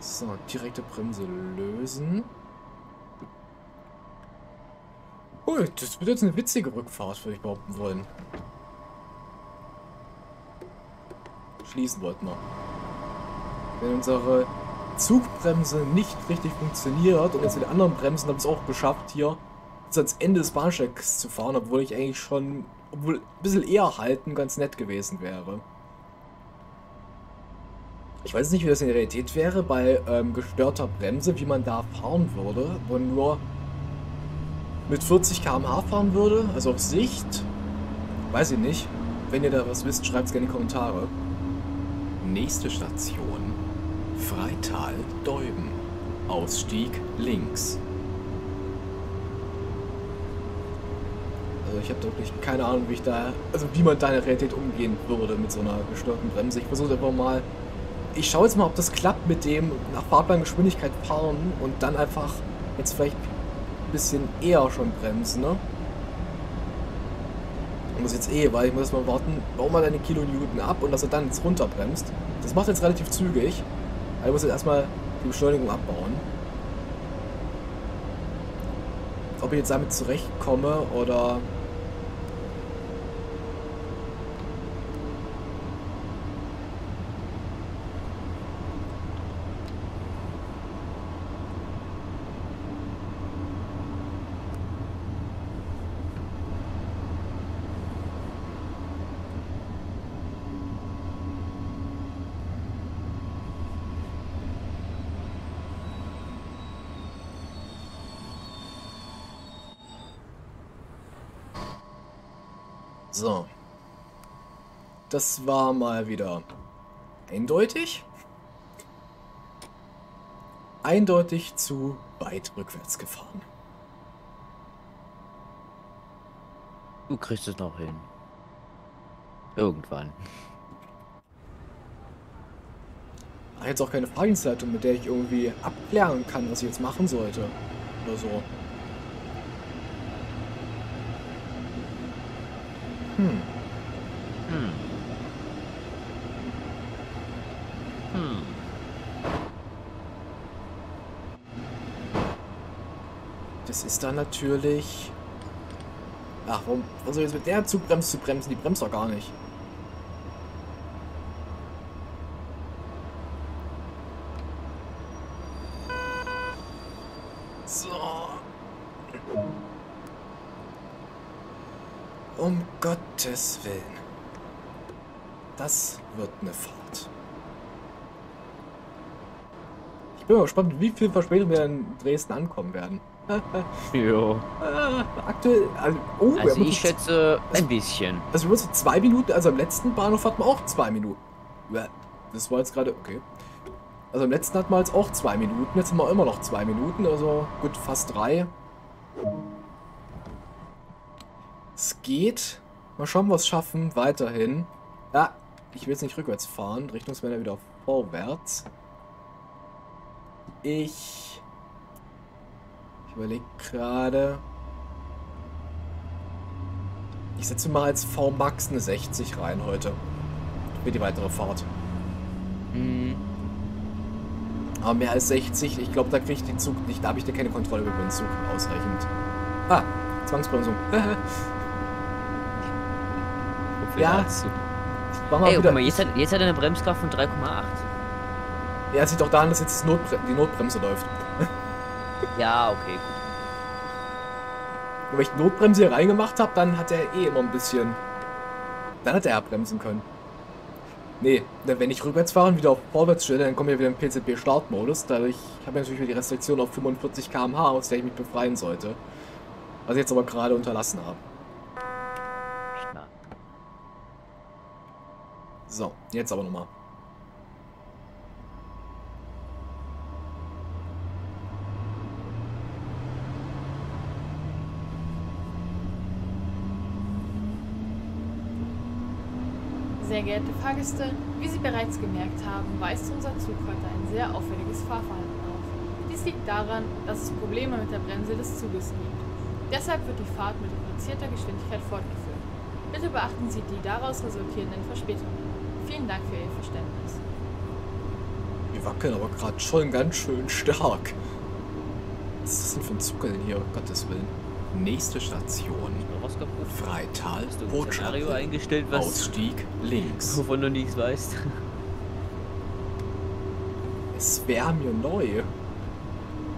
So, direkte Bremse lösen. Oh, das wird jetzt eine witzige Rückfahrt, würde ich behaupten wollen. Schließen wollten wir. Wenn unsere Zugbremse nicht richtig funktioniert und jetzt mit den anderen Bremsen haben es auch geschafft, hier bis ans Ende des Bahnsteigs zu fahren, obwohl ich eigentlich schon, obwohl ein bisschen eher halten, ganz nett gewesen wäre. Ich weiß nicht, wie das in der Realität wäre bei gestörter Bremse, wie man da fahren würde, wo man nur mit 40 km/h fahren würde, also auf Sicht. Weiß ich nicht. Wenn ihr da was wisst, schreibt es gerne in die Kommentare. Nächste Station. Freital-Deuben. Ausstieg links. Also ich habe wirklich keine Ahnung, wie ich da, also wie man da in der Realität umgehen würde mit so einer gestörten Bremse. Ich versuche einfach mal. Ich schaue jetzt mal, ob das klappt mit dem nach Fahrplangeschwindigkeit fahren und dann einfach jetzt vielleicht ein bisschen eher schon bremsen, ne? Ich muss jetzt eh, weil ich muss mal warten, bau mal deine Kilonewton ab und dass er dann jetzt runterbremst. Das macht jetzt relativ zügig, aber ich muss jetzt erstmal die Beschleunigung abbauen. Ob ich jetzt damit zurechtkomme oder... So, das war mal wieder eindeutig. Eindeutig zu weit rückwärts gefahren. Du kriegst es noch hin. Irgendwann. Ach, jetzt auch keine Fahrdienstleitung, mit der ich irgendwie abklären kann, was ich jetzt machen sollte. Oder so. Das ist dann natürlich... Ach, warum soll ich jetzt mit der Zugbremse zu bremsen? Die bremst doch gar nicht. So. Um Gottes Willen. Das wird eine Fahrt. Ich bin mal gespannt, wie viel Verspätung wir in Dresden ankommen werden. Jo. Aktuell, also ich schätze ein bisschen. Also wir müssen 2 Minuten, also am letzten Bahnhof hatten wir auch 2 Minuten. Das war jetzt gerade, okay. Also am letzten hatten wir jetzt auch 2 Minuten, jetzt haben wir immer noch 2 Minuten, also gut, fast 3. Es geht. Mal schauen, was schaffen. Weiterhin. Ja, ich will jetzt nicht rückwärts fahren. Richtungswender wieder vorwärts. Ich überlege gerade. Ich setze mal als Vmax eine 60 rein heute. Für die weitere Fahrt. Aber mehr als 60, ich glaube, da kriege ich den Zug nicht. Da habe ich da keine Kontrolle über den Zug ausreichend. Ah, Zwangsbremsung. Ja, Mach mal, ey, guck mal, jetzt hat er eine Bremskraft von 3,8. Ja, das sieht doch daran, dass jetzt das die Notbremse läuft. Ja, okay, gut. Wenn ich die Notbremse hier reingemacht habe, dann hat er eh immer ein bisschen... Dann hat er abbremsen können. Nee, wenn ich rückwärts fahre und wieder auf vorwärts stelle, dann komme ich wieder im PZB-Startmodus. Dadurch habe ich natürlich wieder die Restriktion auf 45 km/h, aus der ich mich befreien sollte. Was ich jetzt aber gerade unterlassen habe. So, jetzt aber nochmal. Sehr geehrte Fahrgäste, wie Sie bereits gemerkt haben, weist unser Zug heute ein sehr auffälliges Fahrverhalten auf. Dies liegt daran, dass es Probleme mit der Bremse des Zuges gibt. Deshalb wird die Fahrt mit reduzierter Geschwindigkeit fortgeführt. Bitte beachten Sie die daraus resultierenden Verspätungen. Vielen Dank für Ihr Verständnis. Wir wackeln aber gerade schon ganz schön stark. Was ist das denn für ein Zug denn hier, um Gottes Willen? Nächste Station. Freital-Potschappel. Ausstieg links. Wovon du nichts weißt. Es wäre mir neu,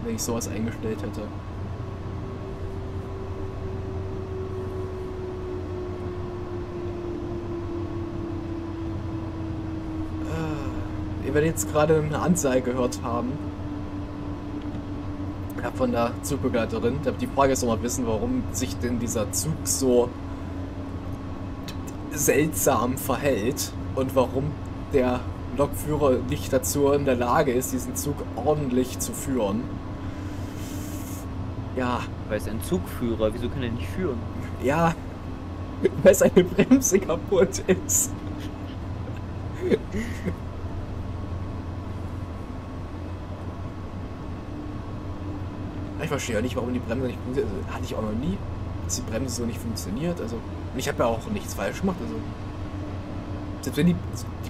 wenn ich sowas eingestellt hätte. Ihr werdet jetzt gerade eine Anzeige gehört haben. Von der Zugbegleiterin. Ich habe die Frage jetzt nochmal wissen, warum sich denn dieser Zug so seltsam verhält und warum der Lokführer nicht dazu in der Lage ist, diesen Zug ordentlich zu führen. Ja. Weil es ein Zugführer, wieso kann er nicht führen? Ja, weil seine Bremse kaputt ist. Ich verstehe ja nicht, warum die Bremse nicht funktioniert. Also, hatte ich auch noch nie, dass die Bremse so nicht funktioniert. Also, und ich habe ja auch nichts falsch gemacht. Also, selbst wenn die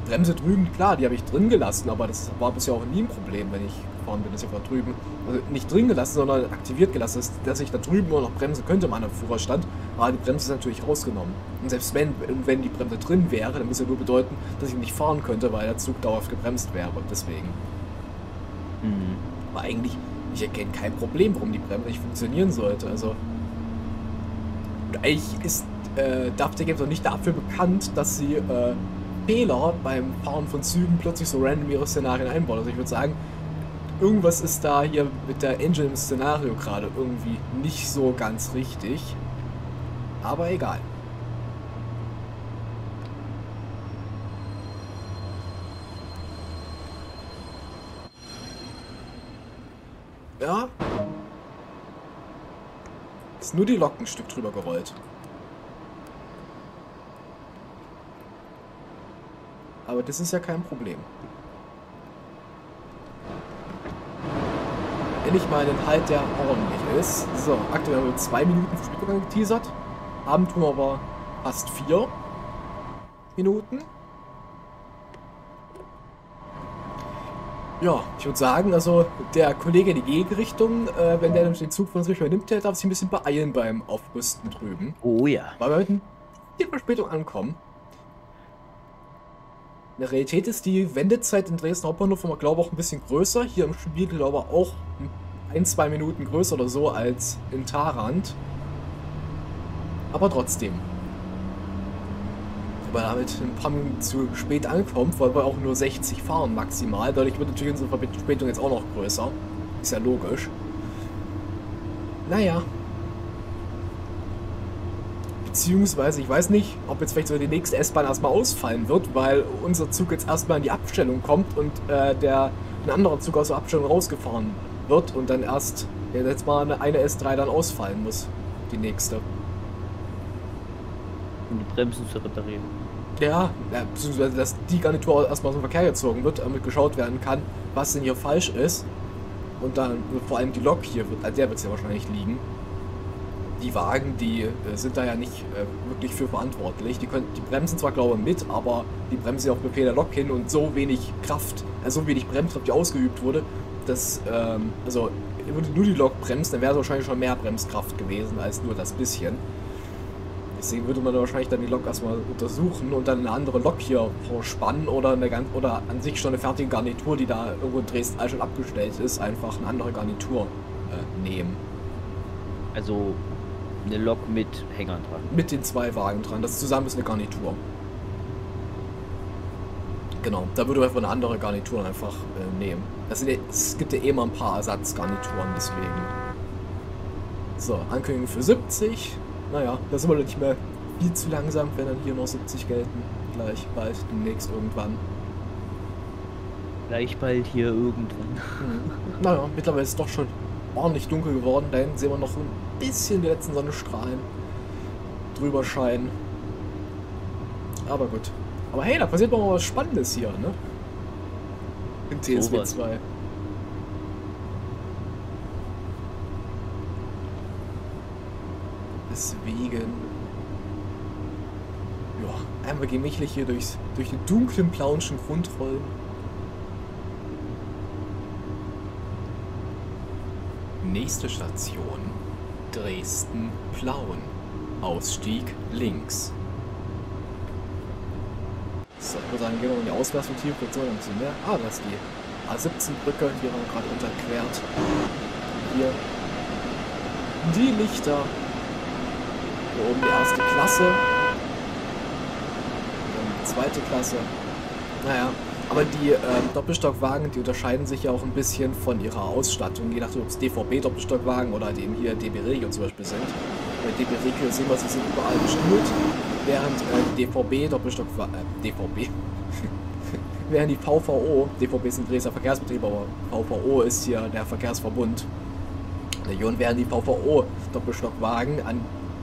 Bremse drüben, klar, die habe ich drin gelassen, aber das war bisher auch nie ein Problem, wenn ich gefahren bin, das ist ja da drüben. Also nicht drin gelassen, sondern aktiviert gelassen, dass ich da drüben auch noch bremsen könnte, meiner Führerstand. Aber die Bremse ist natürlich rausgenommen. Und selbst wenn die Bremse drin wäre, dann muss ja nur bedeuten, dass ich nicht fahren könnte, weil der Zug dauerhaft gebremst wäre. Deswegen. Mhm. Aber eigentlich. Ich erkenne kein Problem, warum die Bremse nicht funktionieren sollte. Also, und eigentlich ist Daft Games noch nicht dafür bekannt, dass sie Fehler beim Fahren von Zügen plötzlich so random ihre Szenarien einbauen. Also ich würde sagen, irgendwas ist da hier mit der Engine im Szenario gerade irgendwie nicht so ganz richtig. Aber egal. Ja. Ist nur die Lok ein Stück drüber gerollt. Aber das ist ja kein Problem. Endlich mal einen Halt, der ordentlich ist. So, aktuell haben wir 2 Minuten Verspätung geteasert. Abendhunger war fast 4 Minuten. Ja, ich würde sagen, also der Kollege in die Gegenrichtung, wenn der den Zug von sich übernimmt, der darf sich ein bisschen beeilen beim Aufrüsten drüben. Oh ja. Weil wir mit einer Verspätung ankommen. In der Realität ist die Wendezeit in Dresden Hauptbahnhof, glaube ich, auch ein bisschen größer. Hier im Spiel, glaube ich, auch 1-2 Minuten größer oder so als in Tharandt. Aber trotzdem. Weil wir damit ein paar Minuten zu spät ankommen, weil wir auch nur 60 fahren maximal. Dadurch wird natürlich unsere Verspätung jetzt auch noch größer. Ist ja logisch. Naja. Beziehungsweise, ich weiß nicht, ob jetzt vielleicht so die nächste S-Bahn erstmal ausfallen wird, weil unser Zug jetzt erstmal in die Abstellung kommt und ein anderer Zug aus der Abstellung rausgefahren wird und dann erst jetzt mal eine S3 dann ausfallen muss. Die nächste. Um die Bremsen zu reparieren. Ja, beziehungsweise, dass die Garnitur erstmal aus dem Verkehr gezogen wird, damit geschaut werden kann, was denn hier falsch ist. Und dann vor allem die Lok hier, an der wird es ja wahrscheinlich liegen. Die Wagen, die sind da ja nicht wirklich für verantwortlich. Die bremsen zwar, glaube ich, mit, aber die bremsen ja auf Befehl der Lok hin und so wenig Kraft, also so wenig Bremskraft, die ausgeübt wurde, dass, also würde nur die Lok bremsen, dann wäre es wahrscheinlich schon mehr Bremskraft gewesen als nur das bisschen. Deswegen würde man wahrscheinlich dann die Lok erstmal untersuchen und dann eine andere Lok hier vorspannen oder eine ganz, oder an sich schon eine fertige Garnitur, die da irgendwo in Dresden-Altstadt abgestellt ist, einfach eine andere Garnitur nehmen. Also eine Lok mit Hängern dran. Mit den zwei Wagen dran. Das zusammen ist eine Garnitur. Genau, da würde man einfach eine andere Garnitur einfach nehmen. Es gibt ja eh mal ein paar Ersatzgarnituren, deswegen. So, Ankündigung für 70. Naja, das ist immer nicht mehr viel zu langsam, wenn dann hier noch 70 gelten. Gleich bald, demnächst irgendwann. Gleich bald hier irgendwann. Naja, mittlerweile ist es doch schon ordentlich dunkel geworden. Da hinten sehen wir noch ein bisschen die letzten Sonnenstrahlen drüber scheinen. Aber gut. Aber hey, da passiert mal was Spannendes hier, ne? Im TSW 2. Deswegen. Ja, einmal gemächlich hier durch den dunklen plaunschen Grund rollen. Nächste Station: Dresden-Plauen. Ausstieg links. So, ich würde sagen, gehen wir mal in die Auswärtsvertiefung, kurz ein bisschen mehr. Ah, das ist die A17-Brücke, die haben wir gerade unterquert. Hier die Lichter. Hier oben die erste Klasse. Dann die zweite Klasse. Naja, aber die Doppelstockwagen, die unterscheiden sich ja auch ein bisschen von ihrer Ausstattung, je nachdem, ob es DVB-Doppelstockwagen oder halt eben hier DB Regio zum Beispiel sind. Bei DB Regio sehen wir, sie sind überall bestuhlt, während während die VVO, DVB sind Dresdner Verkehrsbetriebe, aber VVO ist hier der Verkehrsverbund der Region, während die VVO Doppelstockwagen an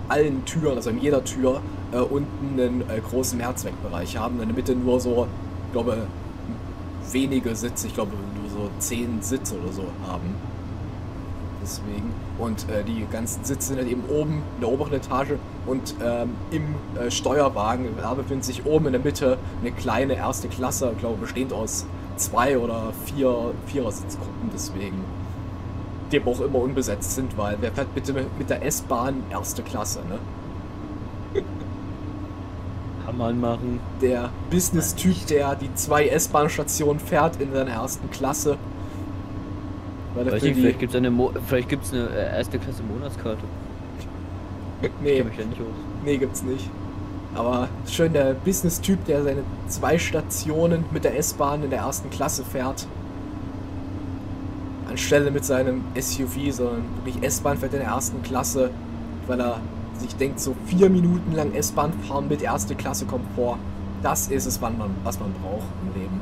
allen Türen, also an jeder Tür, unten einen großen Mehrzweckbereich haben. In der Mitte nur so, ich glaube, wenige Sitze, ich glaube nur so 10 Sitze oder so haben. Deswegen. Und die ganzen Sitze sind halt eben oben in der oberen Etage und im Steuerwagen, da befindet sich oben in der Mitte eine kleine erste Klasse, ich glaube bestehend aus 2 oder 4 Vierersitzgruppen, deswegen. Die aber auch immer unbesetzt sind, weil wer fährt bitte mit der S-Bahn erste Klasse, ne? Kann man machen. Der Business-Typ, der die 2 S-Bahn-Stationen fährt in seiner ersten Klasse. Vielleicht gibt es eine erste Klasse Monatskarte. Nee, ich mich ja nicht aus. Nee, gibt's nicht. Aber schön der Business-Typ, der seine 2 Stationen mit der S-Bahn in der ersten Klasse fährt. Anstelle mit seinem SUV, sondern wirklich S-Bahn fährt in der ersten Klasse, weil er sich denkt, so 4 Minuten lang S-Bahn fahren mit erste Klasse Komfort. Das ist es, was man braucht im Leben.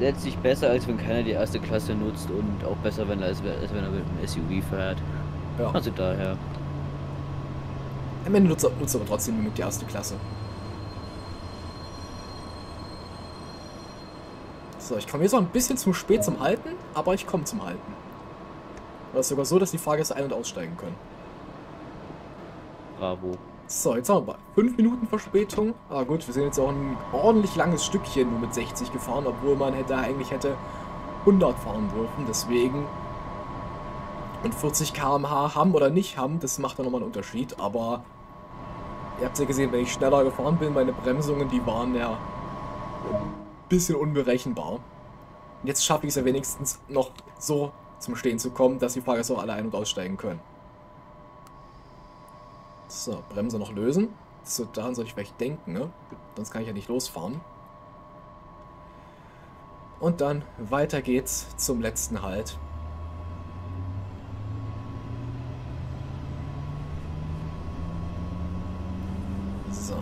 Letztlich besser, als wenn keiner die erste Klasse nutzt, und auch besser, als wenn er mit dem SUV fährt. Ja. Also daher. Am Ende nutzt aber trotzdem mit die erste Klasse. So, ich komme hier so ein bisschen zu spät zum Halten, aber ich komme zum Halten. Oder ist sogar so, dass die Fahrgäste ein- und aussteigen können. Bravo. So, jetzt haben wir 5 Minuten Verspätung. Ah gut, wir sind jetzt auch ein ordentlich langes Stückchen nur mit 60 gefahren, obwohl man eigentlich hätte 100 fahren dürfen, deswegen. Und 40 km/h haben oder nicht haben, das macht dann nochmal einen Unterschied, aber ihr habt ja gesehen, wenn ich schneller gefahren bin, meine Bremsungen, die waren ja ein bisschen unberechenbar. Und jetzt schaffe ich es ja wenigstens noch so zum Stehen zu kommen, dass die Fahrgäste auch alle ein- und aussteigen können. So, Bremse noch lösen. So, daran soll ich vielleicht denken, ne? Sonst kann ich ja nicht losfahren. Und dann weiter geht's zum letzten Halt. So.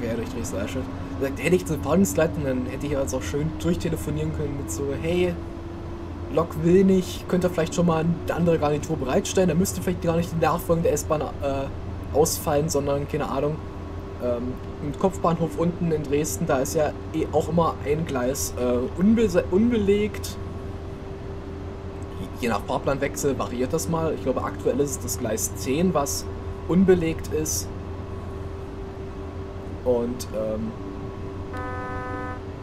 Quer durch Dresden-Altstadt. Hätte ich den Fahrdienstleiter, dann hätte ich also auch schön durchtelefonieren können mit so, hey, Lok will nicht, könnt ihr vielleicht schon mal eine andere Garnitur bereitstellen, da müsste vielleicht gar nicht die nachfolgende S-Bahn ausfallen, sondern, keine Ahnung, im Kopfbahnhof unten in Dresden, da ist ja eh auch immer ein Gleis unbelegt. Je nach Fahrplanwechsel variiert das mal. Ich glaube, aktuell ist es das Gleis 10, was unbelegt ist. Und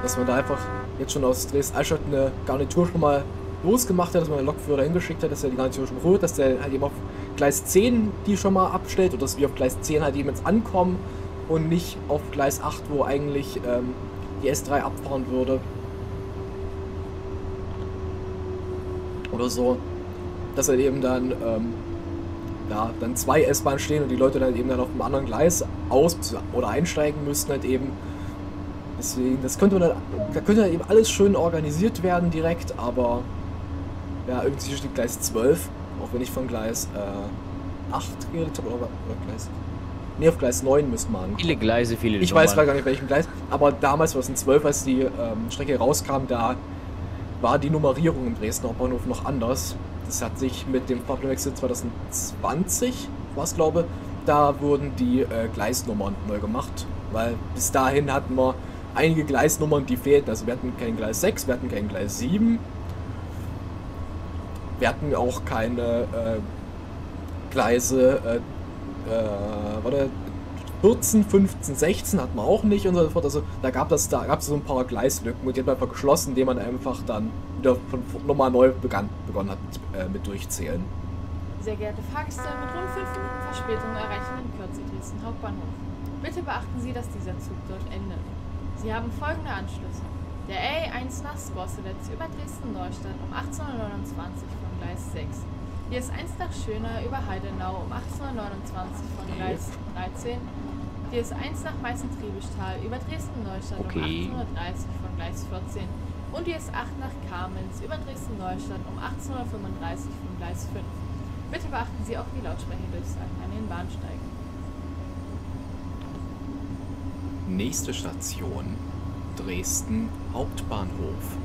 dass man da einfach jetzt schon aus Dresden-Altstadt eine Garnitur schon mal losgemacht hat, dass man den Lokführer hingeschickt hat, dass er die ganze Zeit schon rührt, dass der halt eben auf Gleis 10 die schon mal abstellt und dass wir auf Gleis 10 halt eben jetzt ankommen und nicht auf Gleis 8, wo eigentlich die S3 abfahren würde. Oder so. Dass halt eben dann, ja, dann zwei S-Bahnen stehen und die Leute dann eben dann auf dem anderen Gleis aus- oder einsteigen müssten halt eben. Deswegen, das könnte man dann, da könnte dann eben alles schön organisiert werden direkt, aber ja, irgendwie steht Gleis 12, auch wenn ich von Gleis 8 geredet habe, oder Gleis... Ne, auf Gleis 9 müssen wir ankommen. Viele Gleise, viele... Ich weiß gar nicht, welchem Gleis, aber damals war es in 12, als die Strecke rauskam, da war die Nummerierung im Dresdner Hauptbahnhof noch anders. Das hat sich mit dem Fahrplanwechsel 2020, war es glaube, da wurden die Gleisnummern neu gemacht, weil bis dahin hatten wir einige Gleisnummern, die fehlten. Also wir hatten kein Gleis 6, wir hatten kein Gleis 7. Wir hatten auch keine Gleise warte, 14, 15, 16 hatten wir auch nicht und so fort. Also da gab es so ein paar Gleislücken und die hat man einfach geschlossen, indem man einfach dann wieder von nochmal neu begonnen hat mit Durchzählen. Sehr geehrte Fahrgäste, mit rund 5 Minuten Verspätung erreichen in Kürze Dresden Hauptbahnhof. Bitte beachten Sie, dass dieser Zug dort endet. Sie haben folgende Anschlüsse. Der A1 nach Sporselitz über Dresden-Neustadt um 18.29 Uhr von Gleis 6. Die S1 nach Schöner über Heidenau um 18.29 Uhr von Gleis 13. Die S1 nach Meißen-Triebischtal über Dresden-Neustadt um 18.30 Uhr von Gleis 14. Und die S8 nach Kamenz über Dresden-Neustadt um 18.35 Uhr von Gleis 5. Bitte beachten Sie auch die Lautsprecherdurchsagen an den Bahnsteigen. Nächste Station, Dresden Hauptbahnhof.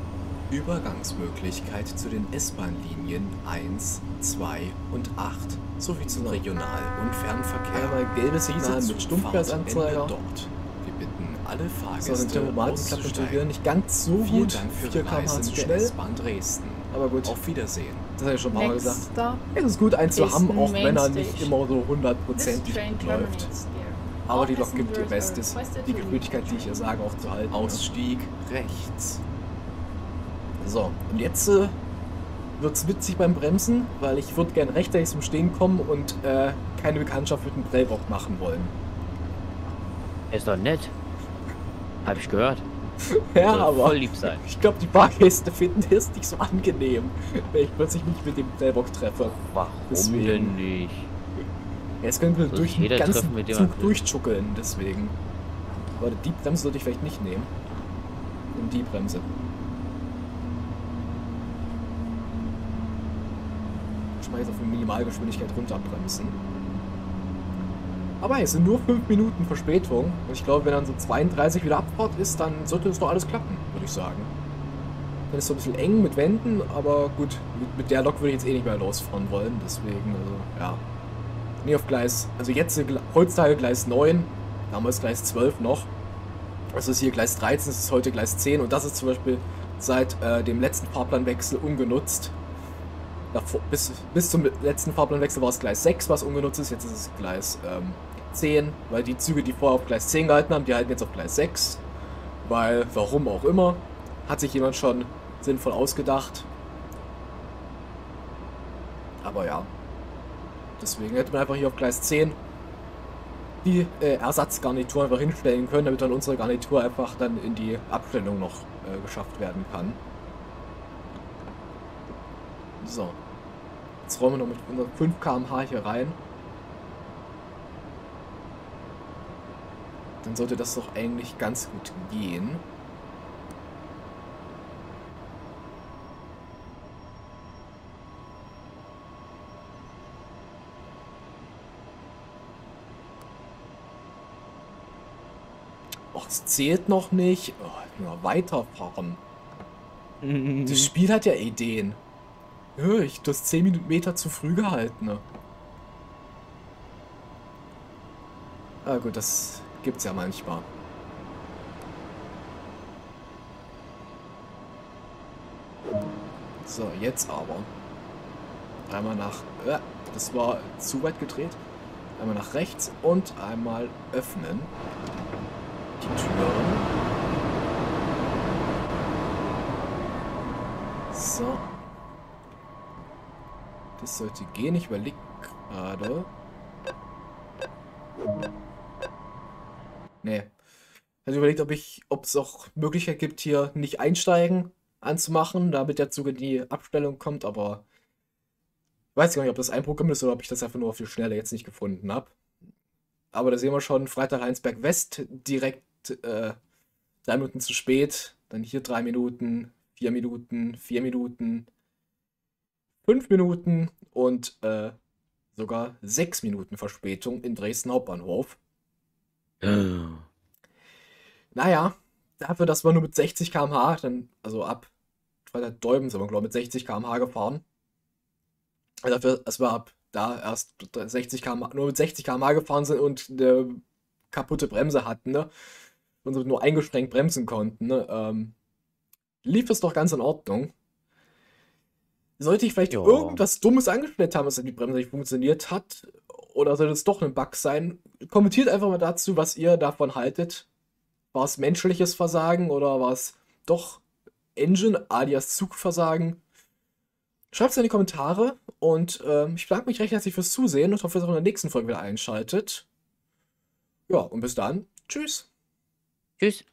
Übergangsmöglichkeit zu den S-Bahn-Linien 1, 2 und 8 sowie zum Regional- und Fernverkehr. Einmal gelbes Signal mit Stumpfgasanzeiger. Wir bitten alle Fahrgäste, so, den Thermomaten klappt hier nicht ganz so gut. Vier km/h zu schnell. S-Bahn Dresden. Aber gut. Auf Wiedersehen. Das habe ich schon mal gesagt. Es ist gut, einen zu haben, auch wenn er nicht immer so 100%ig gut läuft. Aber die Lok gibt ihr Bestes, die Gemütlichkeit, die ich ihr sage, auch zu halten. Ausstieg rechts. So, und jetzt wird es witzig beim Bremsen, weil ich würde gerne rechtzeitig zum Stehen kommen und keine Bekanntschaft mit dem Prellbock machen wollen. Ist doch nett. Hab ich gehört. Ja, aber voll lieb sein. Ich glaube, die Fahrgäste finden das nicht so angenehm, wenn ich plötzlich mich mit dem Prellbock treffe. Warum denn nicht? Jetzt können wir durch den ganzen Zug durchschuckeln, deswegen. Aber die Bremse sollte ich vielleicht nicht nehmen. Und die Bremse. Ich mache jetzt auf eine Minimalgeschwindigkeit runterbremsen. Aber es sind nur 5 Minuten Verspätung. Und ich glaube, wenn dann so 32 wieder Abfahrt ist, dann sollte es doch alles klappen, würde ich sagen. Dann ist so ein bisschen eng mit Wänden, aber gut, mit der Lok würde ich jetzt eh nicht mehr losfahren wollen, deswegen, also, ja. Nee, auf Gleis, also jetzt heutzutage Gleis 9, damals Gleis 12 noch. Das ist hier Gleis 13, das ist heute Gleis 10 und das ist zum Beispiel seit dem letzten Fahrplanwechsel ungenutzt. Davor, bis zum letzten Fahrplanwechsel war es Gleis 6, was ungenutzt ist, jetzt ist es Gleis 10, weil die Züge, die vorher auf Gleis 10 gehalten haben, die halten jetzt auf Gleis 6. Weil, warum auch immer, hat sich jemand schon sinnvoll ausgedacht. Aber ja. Deswegen hätte man einfach hier auf Gleis 10 die Ersatzgarnitur einfach hinstellen können, damit dann unsere Garnitur einfach dann in die Abstellung noch geschafft werden kann. So. Jetzt rollen wir noch mit unseren 5 km/h hier rein. Dann sollte das doch eigentlich ganz gut gehen. Das zählt noch nicht. Oh, nur weiterfahren. Das Spiel hat ja Ideen. Ich habe das 10 Meter zu früh gehalten. Ah gut, das gibt's ja manchmal. So, jetzt aber. Einmal nach... das war zu weit gedreht. Einmal nach rechts und einmal öffnen. Die Türen. So, Das sollte gehen. Ich überlege gerade. Nee. Also überlegt, ob es auch Möglichkeit gibt, hier nicht einsteigen anzumachen, damit der Zug in die Abstellung kommt, aber weiß ich gar nicht, ob das ein Programm ist oder ob ich das einfach nur auf die Schnelle jetzt nicht gefunden habe. Aber da sehen wir schon, Freital-Hainsberg West direkt 3 Minuten zu spät. Dann hier 3 Minuten, 4 Minuten, 4 Minuten, 5 Minuten und sogar 6 Minuten Verspätung in Dresden Hauptbahnhof. Naja, dafür, dass wir nur mit 60 km/h, dann, also ab Freital-Deuben sind wir, glaube ich, mit 60 km/h gefahren. Dafür, dass wir ab da erst 60 km/h, nur mit 60 km/h gefahren sind und eine kaputte Bremse hatten, ne? Und so nur eingeschränkt bremsen konnten, ne? Lief es doch ganz in Ordnung. Sollte ich vielleicht irgendwas Dummes angeschnitten haben, dass die Bremse nicht funktioniert hat, oder sollte es doch ein Bug sein? Kommentiert einfach mal dazu, was ihr davon haltet. War es menschliches Versagen oder war es doch Engine alias Zugversagen? Schreibt es in die Kommentare und ich bedanke mich recht herzlich fürs Zusehen und hoffe, dass ihr auch in der nächsten Folge wieder einschaltet. Ja, und bis dann. Tschüss. Tschüss.